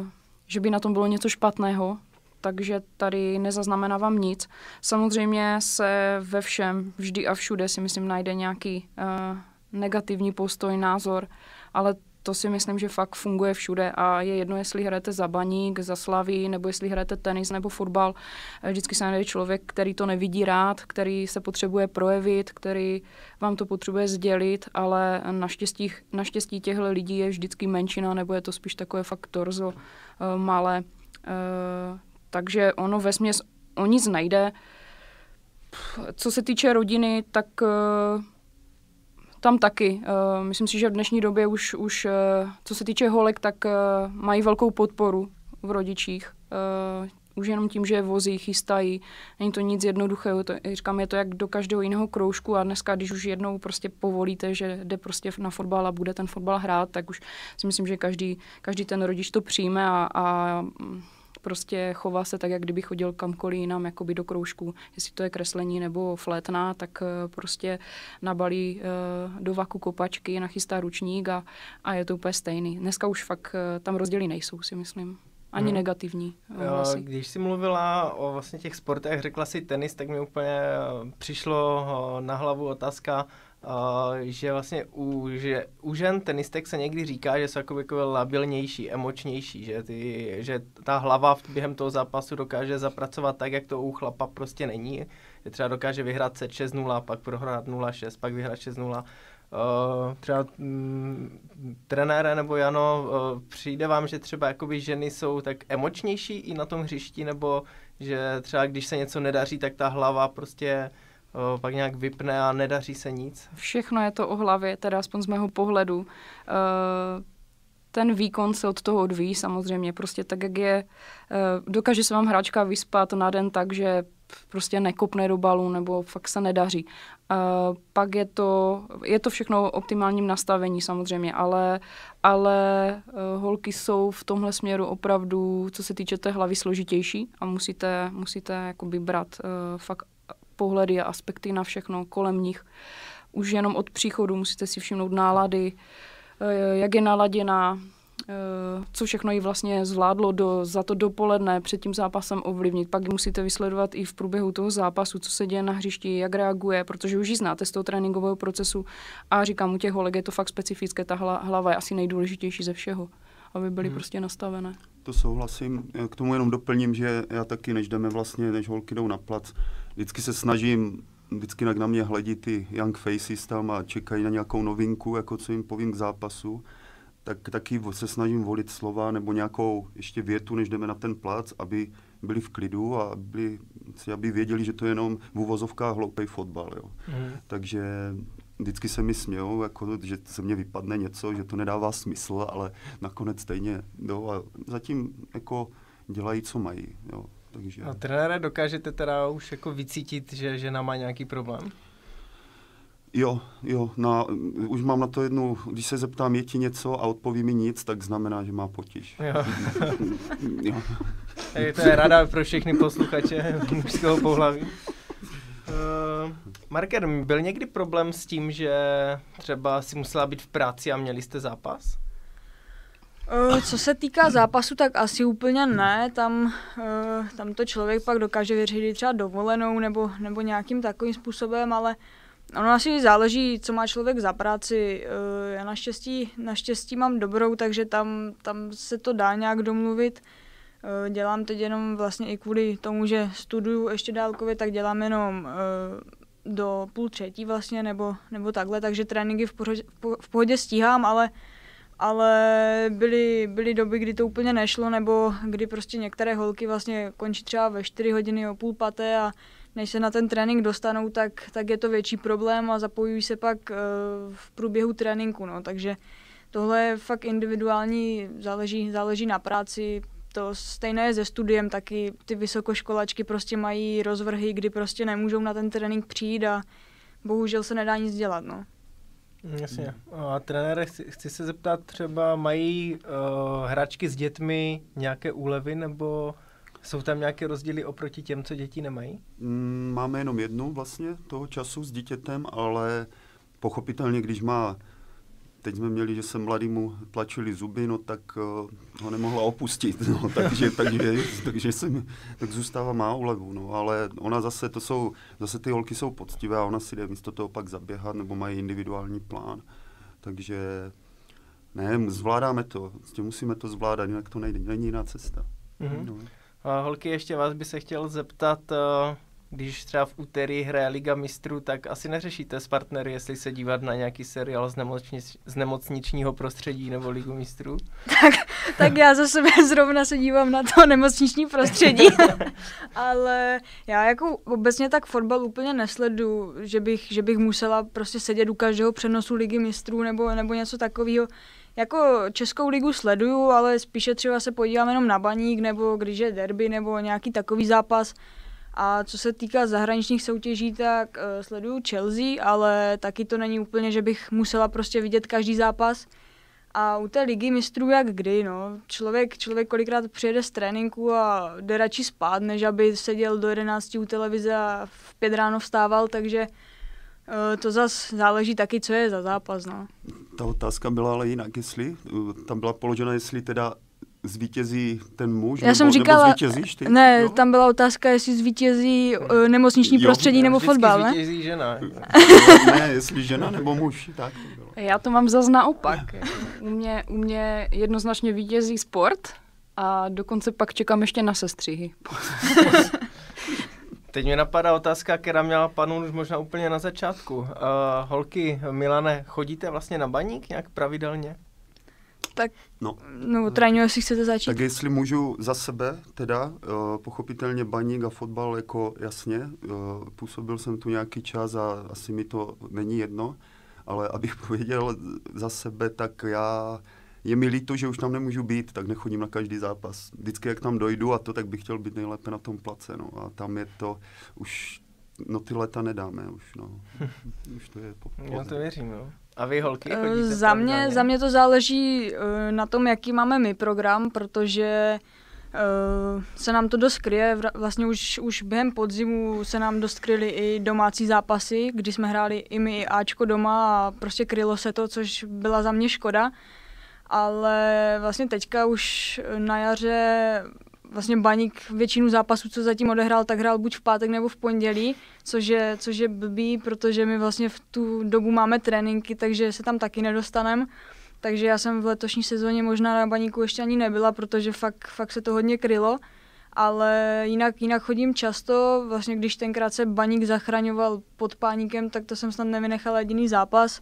Uh, že by na tom bylo něco špatného, takže tady nezaznamenávám nic. Samozřejmě se ve všem, vždy a všude si myslím najde nějaký uh, negativní postoj, názor, ale to si myslím, že fakt funguje všude a je jedno, jestli hrajete za Baník, za Slavii, nebo jestli hrajete tenis nebo fotbal. Vždycky se najde člověk, který to nevidí rád, který se potřebuje projevit, který vám to potřebuje sdělit, ale naštěstí, naštěstí těchto lidí je vždycky menšina, nebo je to spíš takové fakt torzo malé. Takže ono vesměs o nic nejde. Co se týče rodiny, tak tam taky. Uh, myslím si, že v dnešní době už, už uh, co se týče holek, tak uh, mají velkou podporu v rodičích. Uh, už jenom tím, že je vozí, chystají. Není to nic jednoduchého. To, říkám, je to jak do každého jiného kroužku a dneska, když už jednou prostě povolíte, že jde prostě na fotbal a bude ten fotbal hrát, tak už si myslím, že každý, každý ten rodič to přijme a, a prostě chová se tak, jak kdyby chodil kamkoliv jinam, jakoby do kroužku. Jestli to je kreslení nebo flétna, tak prostě nabalí do vaku kopačky, nachystá ručník a, a je to úplně stejný. Dneska už fakt tam rozdíly nejsou, si myslím. Ani hmm. negativní hlasy. Když jsi mluvila o vlastně těch sportech, řekla si tenis, tak mi úplně přišlo na hlavu otázka, že vlastně u, že, u žen tenistek se někdy říká, že jsou jakoby, jakoby labilnější, emočnější, že, ty, že ta hlava během toho zápasu dokáže zapracovat tak, jak to u chlapa prostě není. Že třeba dokáže vyhrát set šest nula, pak prohrát nula šest, pak vyhrát šest nula. Uh, třeba mm, trenére nebo Jano, uh, přijde vám, že třeba jakoby ženy jsou tak emočnější i na tom hřišti, nebo že třeba když se něco nedaří, tak ta hlava prostě uh, pak nějak vypne a nedaří se nic? Všechno je to o hlavě, teda aspoň z mého pohledu. Uh, ten výkon se od toho odvíjí samozřejmě, prostě tak, jak je. Uh, dokáže se vám hráčka vyspat na den tak, že prostě nekopne do balu, nebo fakt se nedaří. Uh, pak je to, je to všechno optimálním nastavení samozřejmě, ale, ale uh, holky jsou v tomhle směru opravdu, co se týče té hlavy, složitější a musíte, musíte jakoby brát uh, fakt pohledy a aspekty na všechno kolem nich. Už jenom od příchodu musíte si všimnout nálady, uh, jak je naladěná, co všechno jí vlastně zvládlo do, za to dopoledne před tím zápasem ovlivnit. Pak musíte vysledovat i v průběhu toho zápasu, co se děje na hřišti, jak reaguje, protože už ji znáte z toho tréninkového procesu a říkám, u těch holek je to fakt specifické, ta hlava je asi nejdůležitější ze všeho, aby byly hmm. prostě nastavené. To souhlasím, k tomu jenom doplním, že já taky, než jdeme vlastně, než holky jdou na plac, vždycky se snažím, vždycky na mě hledí ty young faces tam a čekají na nějakou novinku, jako co jim povím k zápasu. Tak taky se snažím volit slova nebo nějakou ještě větu, než jdeme na ten plac, aby byli v klidu a byli, aby věděli, že to je jenom v uvozovkách hloupej fotbal. Jo. Mm. Takže vždycky se mi smějou, jako, že se mně vypadne něco, že to nedává smysl, ale nakonec stejně jdou a zatím jako dělají, co mají. Jo. Takže... A trenére, dokážete teda už jako vycítit, že žena má nějaký problém? Jo, jo, na, už mám na to jednu, když se zeptám, je ti něco a odpoví mi nic, tak znamená, že má potíž. Jo. Jo. Je to je rada pro všechny posluchače mužského pohlaví. Uh, Marker, byl někdy problém s tím, že třeba si musela být v práci a měli jste zápas? Uh, co se týká zápasu, tak asi úplně ne, tam, uh, tam to člověk pak dokáže vyřešit třeba dovolenou nebo, nebo nějakým takovým způsobem, ale ono asi záleží, co má člověk za práci. Já naštěstí, naštěstí mám dobrou, takže tam, tam se to dá nějak domluvit. Dělám teď jenom vlastně i kvůli tomu, že studuju ještě dálkově, tak dělám jenom do půl třetí vlastně, nebo, nebo takhle, takže tréninky v pohodě, v pohodě stíhám, ale, ale byly, byly doby, kdy to úplně nešlo, nebo kdy prostě některé holky vlastně končí třeba ve čtyři hodiny o půl páté a než se na ten trénink dostanou, tak, tak je to větší problém a zapojují se pak e, v průběhu tréninku. No. Takže tohle je fakt individuální, záleží, záleží na práci. To stejné je se studiem, taky ty vysokoškolačky prostě mají rozvrhy, kdy prostě nemůžou na ten trénink přijít a bohužel se nedá nic dělat. No. Jasně. A trenére, chci, chci se zeptat, třeba mají uh, hráčky s dětmi nějaké úlevy nebo... Jsou tam nějaké rozdíly oproti těm, co děti nemají? Máme jenom jednu vlastně toho času s dítětem, ale pochopitelně, když má, teď jsme měli, že se mladýmu tlačili zuby, no tak uh, ho nemohla opustit, no, takže, takže, takže jsem, tak zůstává má úlevu, no, ale ona zase, to jsou, zase ty holky jsou poctivé a ona si jde místo toho pak zaběhat, nebo mají individuální plán, takže ne, zvládáme to, musíme to zvládat, jinak to nejde, není jiná cesta. Mm-hmm. No. Holky, ještě vás by se chtěl zeptat, když třeba v úterý hraje Liga mistrů, tak asi neřešíte s partnery, jestli se dívat na nějaký seriál z, nemocni, z nemocničního prostředí nebo Ligu mistrů? Tak, tak já za sebe zrovna se dívám na to nemocniční prostředí, ale já jako obecně tak fotbal úplně nesledu, že bych, že bych musela prostě sedět u každého přenosu Ligy mistrů nebo, nebo něco takového. Jako Českou ligu sleduju, ale spíše třeba se podívám jenom na Baník, nebo když je derby, nebo nějaký takový zápas. A co se týká zahraničních soutěží, tak uh, sleduju Chelsea, ale taky to není úplně, že bych musela prostě vidět každý zápas. A u té Ligy mistrů jak kdy, no. Člověk, člověk kolikrát přijede z tréninku a jde radši spát, než aby seděl do jedenácti u televize a v pět ráno vstával, takže... To zase záleží taky, co je za zápas, no. Ta otázka byla ale jinak, jestli, tam byla položena, jestli teda zvítězí ten muž? Já jsem říkala, ne, jo? Tam byla otázka, jestli zvítězí uh, nemocniční jo, prostředí ne, nebo fotbal, ne? Zvítězí žena. Ne, jestli žena nebo muž, tak to bylo. Já to mám zas naopak. U mě, u mě jednoznačně vítězí sport a dokonce pak čekám ještě na sestřihy. Teď mě napadá otázka, která měla panu už možná úplně na začátku. Uh, holky, Milane, chodíte vlastně na Baník nějak pravidelně? Tak, no, no tréňuji, jestli chcete začít. Tak jestli můžu za sebe, teda, uh, pochopitelně Baník a fotbal, jako jasně, uh, působil jsem tu nějaký čas a asi mi to není jedno, ale abych pověděl za sebe, tak já, je mi líto, že už tam nemůžu být, tak nechodím na každý zápas. Vždycky, jak tam dojdu a to, tak bych chtěl být nejlépe na tom place, no, a tam je to už, no ty leta nedáme už, no. Už to je popozdě. Já to věřím, no. A vy holky chodíte? Za mě, za mě to záleží na tom, jaký máme my program, protože se nám to dost kryje. Vlastně už, už během podzimu se nám dost kryly i domácí zápasy, kdy jsme hráli i my, i Ačko doma a prostě krylo se to, což byla za mě škoda. Ale vlastně teďka už na jaře vlastně Baník většinu zápasů, co zatím odehrál, tak hrál buď v pátek nebo v pondělí, což je, což je blbý, protože my vlastně v tu dobu máme tréninky, takže se tam taky nedostaneme. Takže já jsem v letošní sezóně možná na Baníku ještě ani nebyla, protože fakt, fakt se to hodně krylo. Ale jinak, jinak chodím často, vlastně když tenkrát se Baník zachraňoval pod Páníkem, tak to jsem snad nevynechala jediný zápas.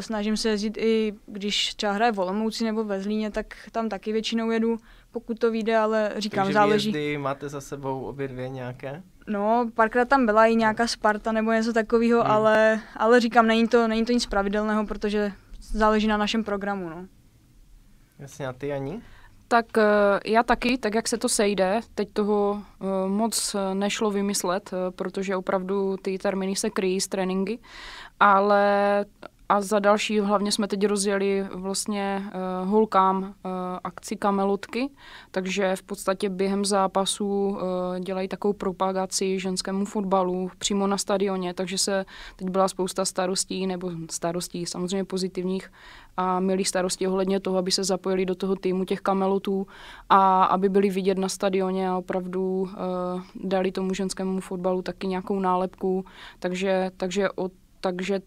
Snažím se jezdit i, když třeba hraje v Olomouci nebo ve Zlíně, tak tam taky většinou jedu, pokud to vyjde, ale říkám, takže záleží. Takže výjezdy máte za sebou obě dvě nějaké? No, párkrát tam byla i nějaká Sparta nebo něco takového, hmm. ale, ale říkám, není to, není to nic pravidelného, protože záleží na našem programu. No. Jasně, a ty, Ani? Tak já taky, tak jak se to sejde, teď toho moc nešlo vymyslet, protože opravdu ty termíny se kryjí z tréninky, ale... A za další, hlavně jsme teď rozjeli vlastně uh, holkám uh, akci kamelotky, takže v podstatě během zápasů uh, dělají takovou propagaci ženskému fotbalu přímo na stadioně, takže se teď byla spousta starostí, nebo starostí samozřejmě pozitivních a milých starostí ohledně toho, aby se zapojili do toho týmu těch kamelotů a aby byli vidět na stadioně a opravdu uh, dali tomu ženskému fotbalu taky nějakou nálepku, takže, takže, o, takže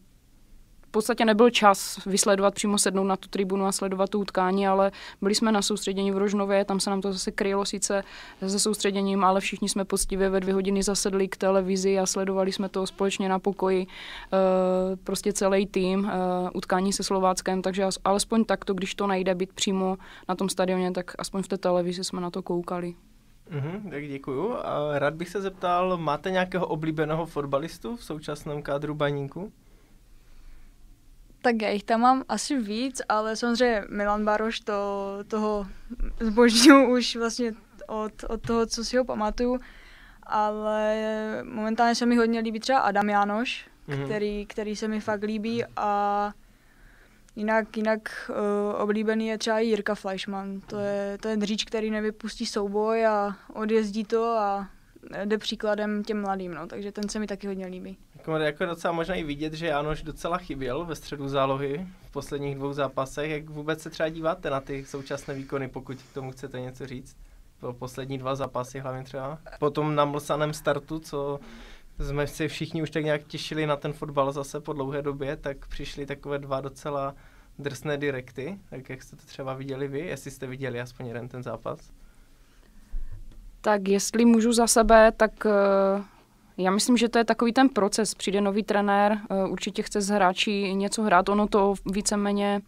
v podstatě nebyl čas vysledovat, přímo sednout na tu tribunu a sledovat tu utkání, ale byli jsme na soustředění v Rožnově, tam se nám to zase krylo sice se soustředěním, ale všichni jsme poctivě ve dvě hodiny zasedli k televizi a sledovali jsme to společně na pokoji, e, prostě celý tým, e, utkání se Slováckem, takže alespoň takto, když to najde být přímo na tom stadioně, tak aspoň v té televizi jsme na to koukali. Uhum, tak děkuju. A rád bych se zeptal, máte nějakého oblíbeného fotbalistu v současném kádru Baníku? Tak já jich tam mám asi víc, ale samozřejmě Milan Baroš to, toho zbožňuji už vlastně od, od toho, co si ho pamatuju, ale momentálně se mi hodně líbí třeba Adam Jánoš, mm-hmm. který, který se mi fakt líbí a jinak, jinak uh, oblíbený je třeba i Jirka Fleischmann, to je, to je dříč, který nevypustí souboj a odjezdí to a jde příkladem těm mladým, no, takže ten se mi taky hodně líbí. Jako docela možná i vidět, že Jánoš docela chyběl ve středu zálohy v posledních dvou zápasech. Jak vůbec se třeba díváte na ty současné výkony, pokud k tomu chcete něco říct? Po poslední dva zápasy hlavně třeba. Po tom namlsaném startu, co jsme se všichni už tak nějak těšili na ten fotbal zase po dlouhé době, tak přišly takové dva docela drsné direkty. Tak jak jste to třeba viděli vy, jestli jste viděli aspoň jeden ten zápas? Tak jestli můžu za sebe, tak... Uh... Já myslím, že to je takový ten proces. Přijde nový trenér, určitě chce s hráči něco hrát. Ono to víceméně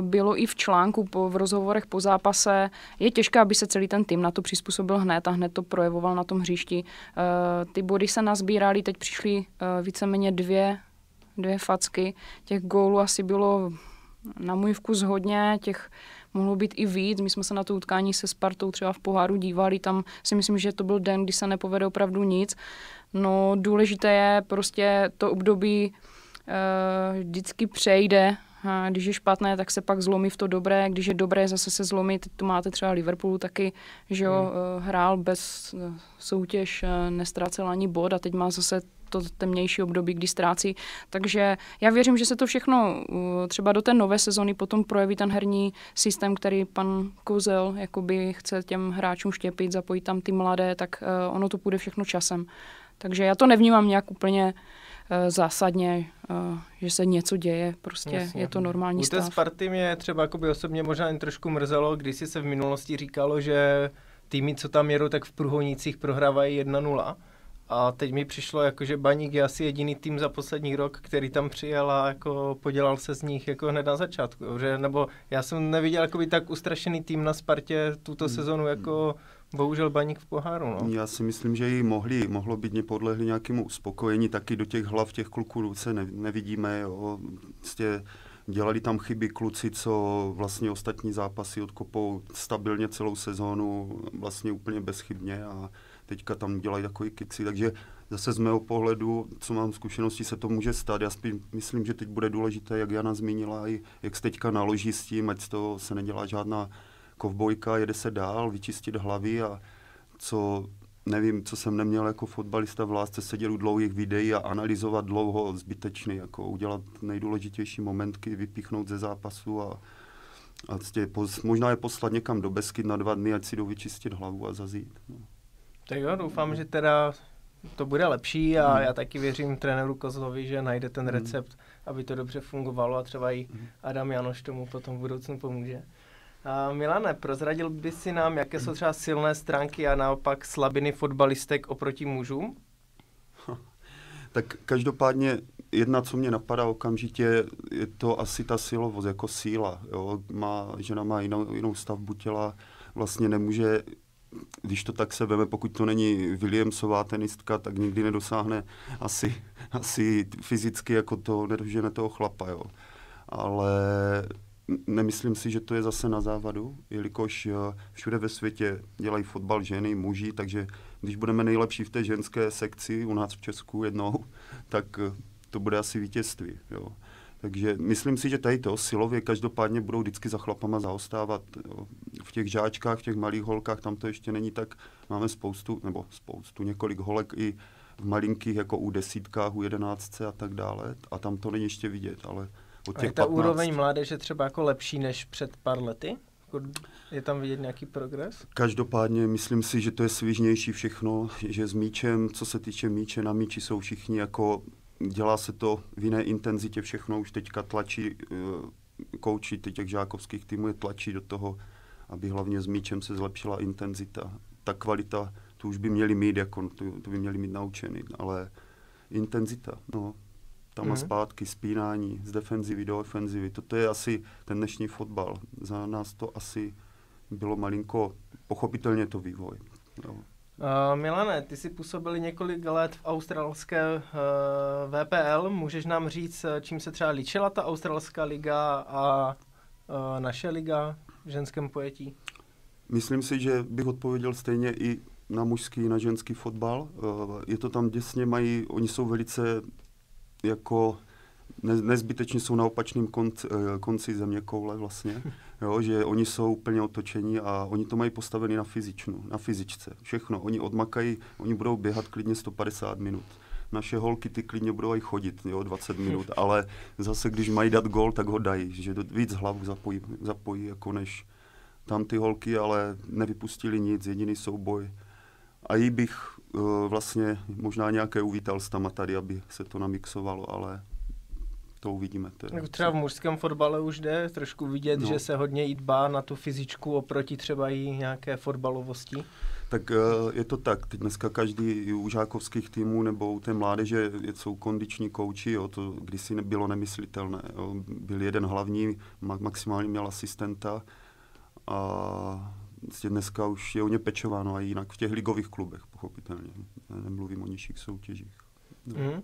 bylo i v článku, po, v rozhovorech po zápase. Je těžké, aby se celý ten tým na to přizpůsobil hned a hned to projevoval na tom hřišti. Ty body se nazbíraly, teď přišly víceméně dvě, dvě facky. Těch gólů asi bylo na můj vkus hodně, těch mohlo být i víc. My jsme se na to utkání se Spartou třeba v poháru dívali, tam si myslím, že to byl den, kdy se nepovede opravdu nic. No důležité je prostě to období e, vždycky přejde A když je špatné, tak se pak zlomí v to dobré, když je dobré, zase se zlomí. Teď tu máte třeba Liverpoolu taky, že jo, hmm. hrál bez soutěž, nestrácel ani bod a teď má zase to temnější období, kdy ztrácí. Takže já věřím, že se to všechno třeba do té nové sezony potom projeví ten herní systém, který pan Kozel jakoby chce těm hráčům štěpit, zapojit tam ty mladé, tak ono to půjde všechno časem. Takže já to nevnímám nějak úplně zásadně, že se něco děje, prostě Jasně. je to normální stav. U té Sparty mě třeba osobně možná jen trošku mrzelo, když si se v minulosti říkalo, že týmy, co tam jedou, tak v Průhonicích prohrávají jedna nula. A teď mi přišlo, jako, že Baník je asi jediný tým za poslední rok, který tam přijel a jako podělal se z nich jako hned na začátku. Že, nebo já jsem neviděl jakoby tak ustrašený tým na Spartě tuto hmm. sezonu, jako bohužel Baník v poháru. No. Já si myslím, že ji mohli, mohlo být nepodlehli nějakému uspokojení, taky do těch hlav těch kluků se ne, nevidíme. Jo. Vlastně dělali tam chyby kluci, co vlastně ostatní zápasy odkopou stabilně celou sezonu, vlastně úplně bezchybně a teďka tam dělají takový kiksy, takže zase z mého pohledu, co mám zkušenosti, se to může stát. Já spíš myslím, že teď bude důležité, jak Jana zmínila, jak se teďka naloží s tím, ať z toho se nedělá žádná kovbojka, jede se dál, vyčistit hlavy a co, nevím, co jsem neměl jako fotbalista v lásce, seděl u dlouhých videí a analyzovat dlouho zbytečný, jako udělat nejdůležitější momentky, vypíchnout ze zápasu a a tě, možná je poslat někam do Beskyt na dva dny, ať si jdou vyčistit hlavu a zazít. No. Tak jo, doufám, že teda to bude lepší a já taky věřím trenéru Kozlovi, že najde ten recept, aby to dobře fungovalo a třeba i Adam Janoš tomu potom v budoucnu pomůže. A Milane, prozradil by si nám, jaké jsou třeba silné stránky a naopak slabiny fotbalistek oproti mužům? Tak každopádně jedna, co mě napadá okamžitě, je to asi ta silovost, jako síla. Jo? Má, žena má jinou, jinou stavbu těla, vlastně nemůže, když to tak se veme, pokud to není Williamsová tenistka, tak nikdy nedosáhne asi, asi fyzicky jako to, nedožene toho chlapa, jo. Ale nemyslím si, že to je zase na závadu, jelikož všude ve světě dělají fotbal ženy, muži, takže když budeme nejlepší v té ženské sekci u nás v Česku jednou, tak to bude asi vítězství, jo. Takže myslím si, že tady to silově každopádně budou vždycky za chlapama zaostávat. Jo. V těch žáčkách, v těch malých holkách, tam to ještě není tak. Máme spoustu, nebo spoustu, několik holek i v malinkých, jako u desítkách, u jedenáctce a tak dále. A tam to není ještě vidět, ale od těch patnácti. A je ta úroveň mládeže třeba jako lepší než před pár lety? Je tam vidět nějaký progres? Každopádně myslím si, že to je svižnější všechno, že s míčem, co se týče míče, na míči jsou všichni jako. Dělá se to v jiné intenzitě, všechno už teďka tlačí, kouči těch žákovských týmů je tlačí do toho, aby hlavně s míčem se zlepšila intenzita. Ta kvalita, tu už by měli mít, jako, tu, tu by měli mít naučený, ale intenzita, no, tam a zpátky, spínání, z defenzivy do ofenzivy, toto je asi ten dnešní fotbal. Za nás to asi bylo malinko, pochopitelně to vývoj. Jo. Uh, Milane, ty jsi působili několik let v australské uh, V P L. Můžeš nám říct, čím se třeba ličila ta australská liga a uh, naše liga v ženském pojetí? Myslím si, že bych odpověděl stejně i na mužský, i na ženský fotbal. Uh, je to tam děsně, mají, oni jsou velice jako ne, nezbytečně jsou na opačném konci, konci země koule vlastně, jo, že oni jsou úplně otočení a oni to mají postavený na fyzičnu, na fyzičce, všechno, oni odmakají, oni budou běhat klidně sto padesát minut, naše holky ty klidně budou aj chodit, jo, dvacet minut, ale zase když mají dát gól, tak ho dají, že víc hlavu zapojí, zapojí jako než tam ty holky, ale nevypustili nic, jediný souboj a jí bych uh, vlastně možná nějaké uvítal stama tady, aby se to namixovalo, ale to uvidíme. To je třeba v mužském fotbale už jde trošku vidět, no, že se hodně jí dbá na tu fyzičku oproti třeba i nějaké fotbalovosti. Tak je to tak. Teď dneska každý u žákovských týmů nebo u té mládeže jsou kondiční kouči, jo, to kdysi bylo nemyslitelné. Jo. Byl jeden hlavní, maximálně měl asistenta a dneska už je o ně pečováno a jinak v těch ligových klubech, pochopitelně. Nemluvím o nižších soutěžích. No. Mm.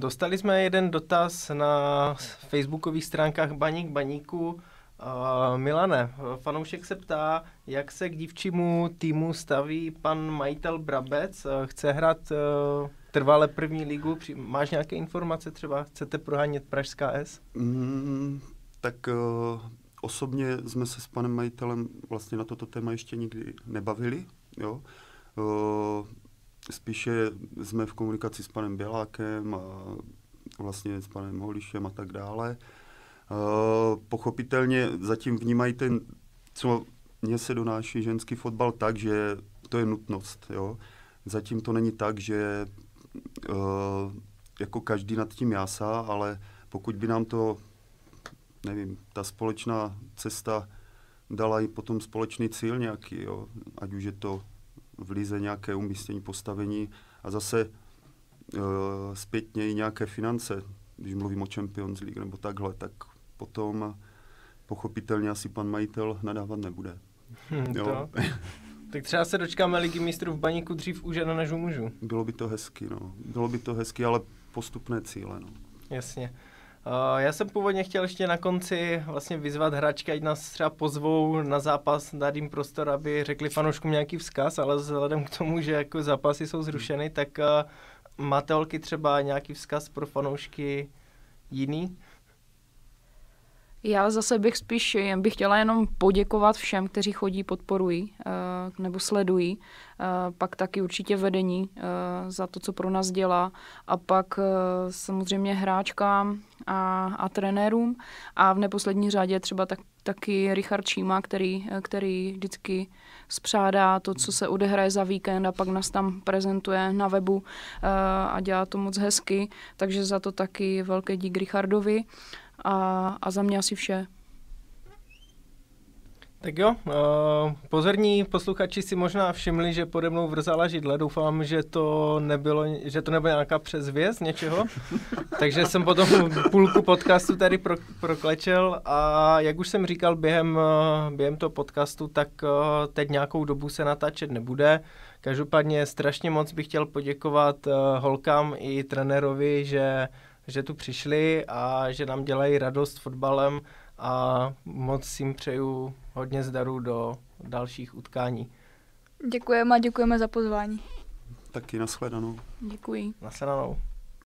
Dostali jsme jeden dotaz na facebookových stránkách Baník Baníku. Uh, Milane, fanoušek se ptá, jak se k dívčímu týmu staví pan majitel Brabec. Chce hrát uh, trvale první ligu? Máš nějaké informace třeba? Chcete prohánět pražská S? Mm, tak uh, osobně jsme se s panem majitelem vlastně na toto téma ještě nikdy nebavili. Jo? Uh, spíše jsme v komunikaci s panem Bělákem a vlastně s panem Holišem a tak dále. Uh, pochopitelně zatím vnímají ten, co mně se donáší ženský fotbal tak, že to je nutnost. Jo? Zatím to není tak, že uh, jako každý nad tím jásá, ale pokud by nám to, nevím, ta společná cesta dala i potom společný cíl nějaký, jo? Ať už je to v lize nějaké umístění, postavení a zase uh, zpětně i nějaké finance, když mluvím o Champions League nebo takhle, tak potom pochopitelně asi pan majitel nadávat nebude. Hmm, jo? Tak třeba se dočkáme Ligy mistrů v Baníku dřív už na našu mužů. Bylo by to hezky, no. Bylo by to hezky, ale postupné cíle, no. Jasně. Uh, já jsem původně chtěl ještě na konci vlastně vyzvat hráčky, ať nás třeba pozvou na zápas, dát jim prostor, aby řekli fanouškům nějaký vzkaz, ale vzhledem k tomu, že jako zápasy jsou zrušeny, hmm. tak uh, máte holky třeba nějaký vzkaz pro fanoušky jiný? Já zase bych spíš, bych chtěla jenom poděkovat všem, kteří chodí, podporují nebo sledují. Pak taky určitě vedení za to, co pro nás dělá. A pak samozřejmě hráčkám a, a trenérům. A v neposlední řadě třeba tak, taky Richard Šíma, který, který vždycky spřádá to, co se odehraje za víkend a pak nás tam prezentuje na webu a dělá to moc hezky. Takže za to taky velký dík Richardovi. A, a za mě asi vše. Tak jo, uh, pozorní posluchači si možná všimli, že pode mnou vrzala židle. Doufám, že to nebylo, že to nebyla nějaká přezvěst něčeho. Takže jsem potom půlku podcastu tady pro, proklečel a jak už jsem říkal během, během toho podcastu, tak uh, teď nějakou dobu se natáčet nebude. Každopádně strašně moc bych chtěl poděkovat uh, holkám i trenérovi, že že tu přišli a že nám dělají radost fotbalem a moc jim přeju hodně zdaru do dalších utkání. Děkujeme a děkujeme za pozvání. Taky nashledanou. Děkuji. Nashledanou.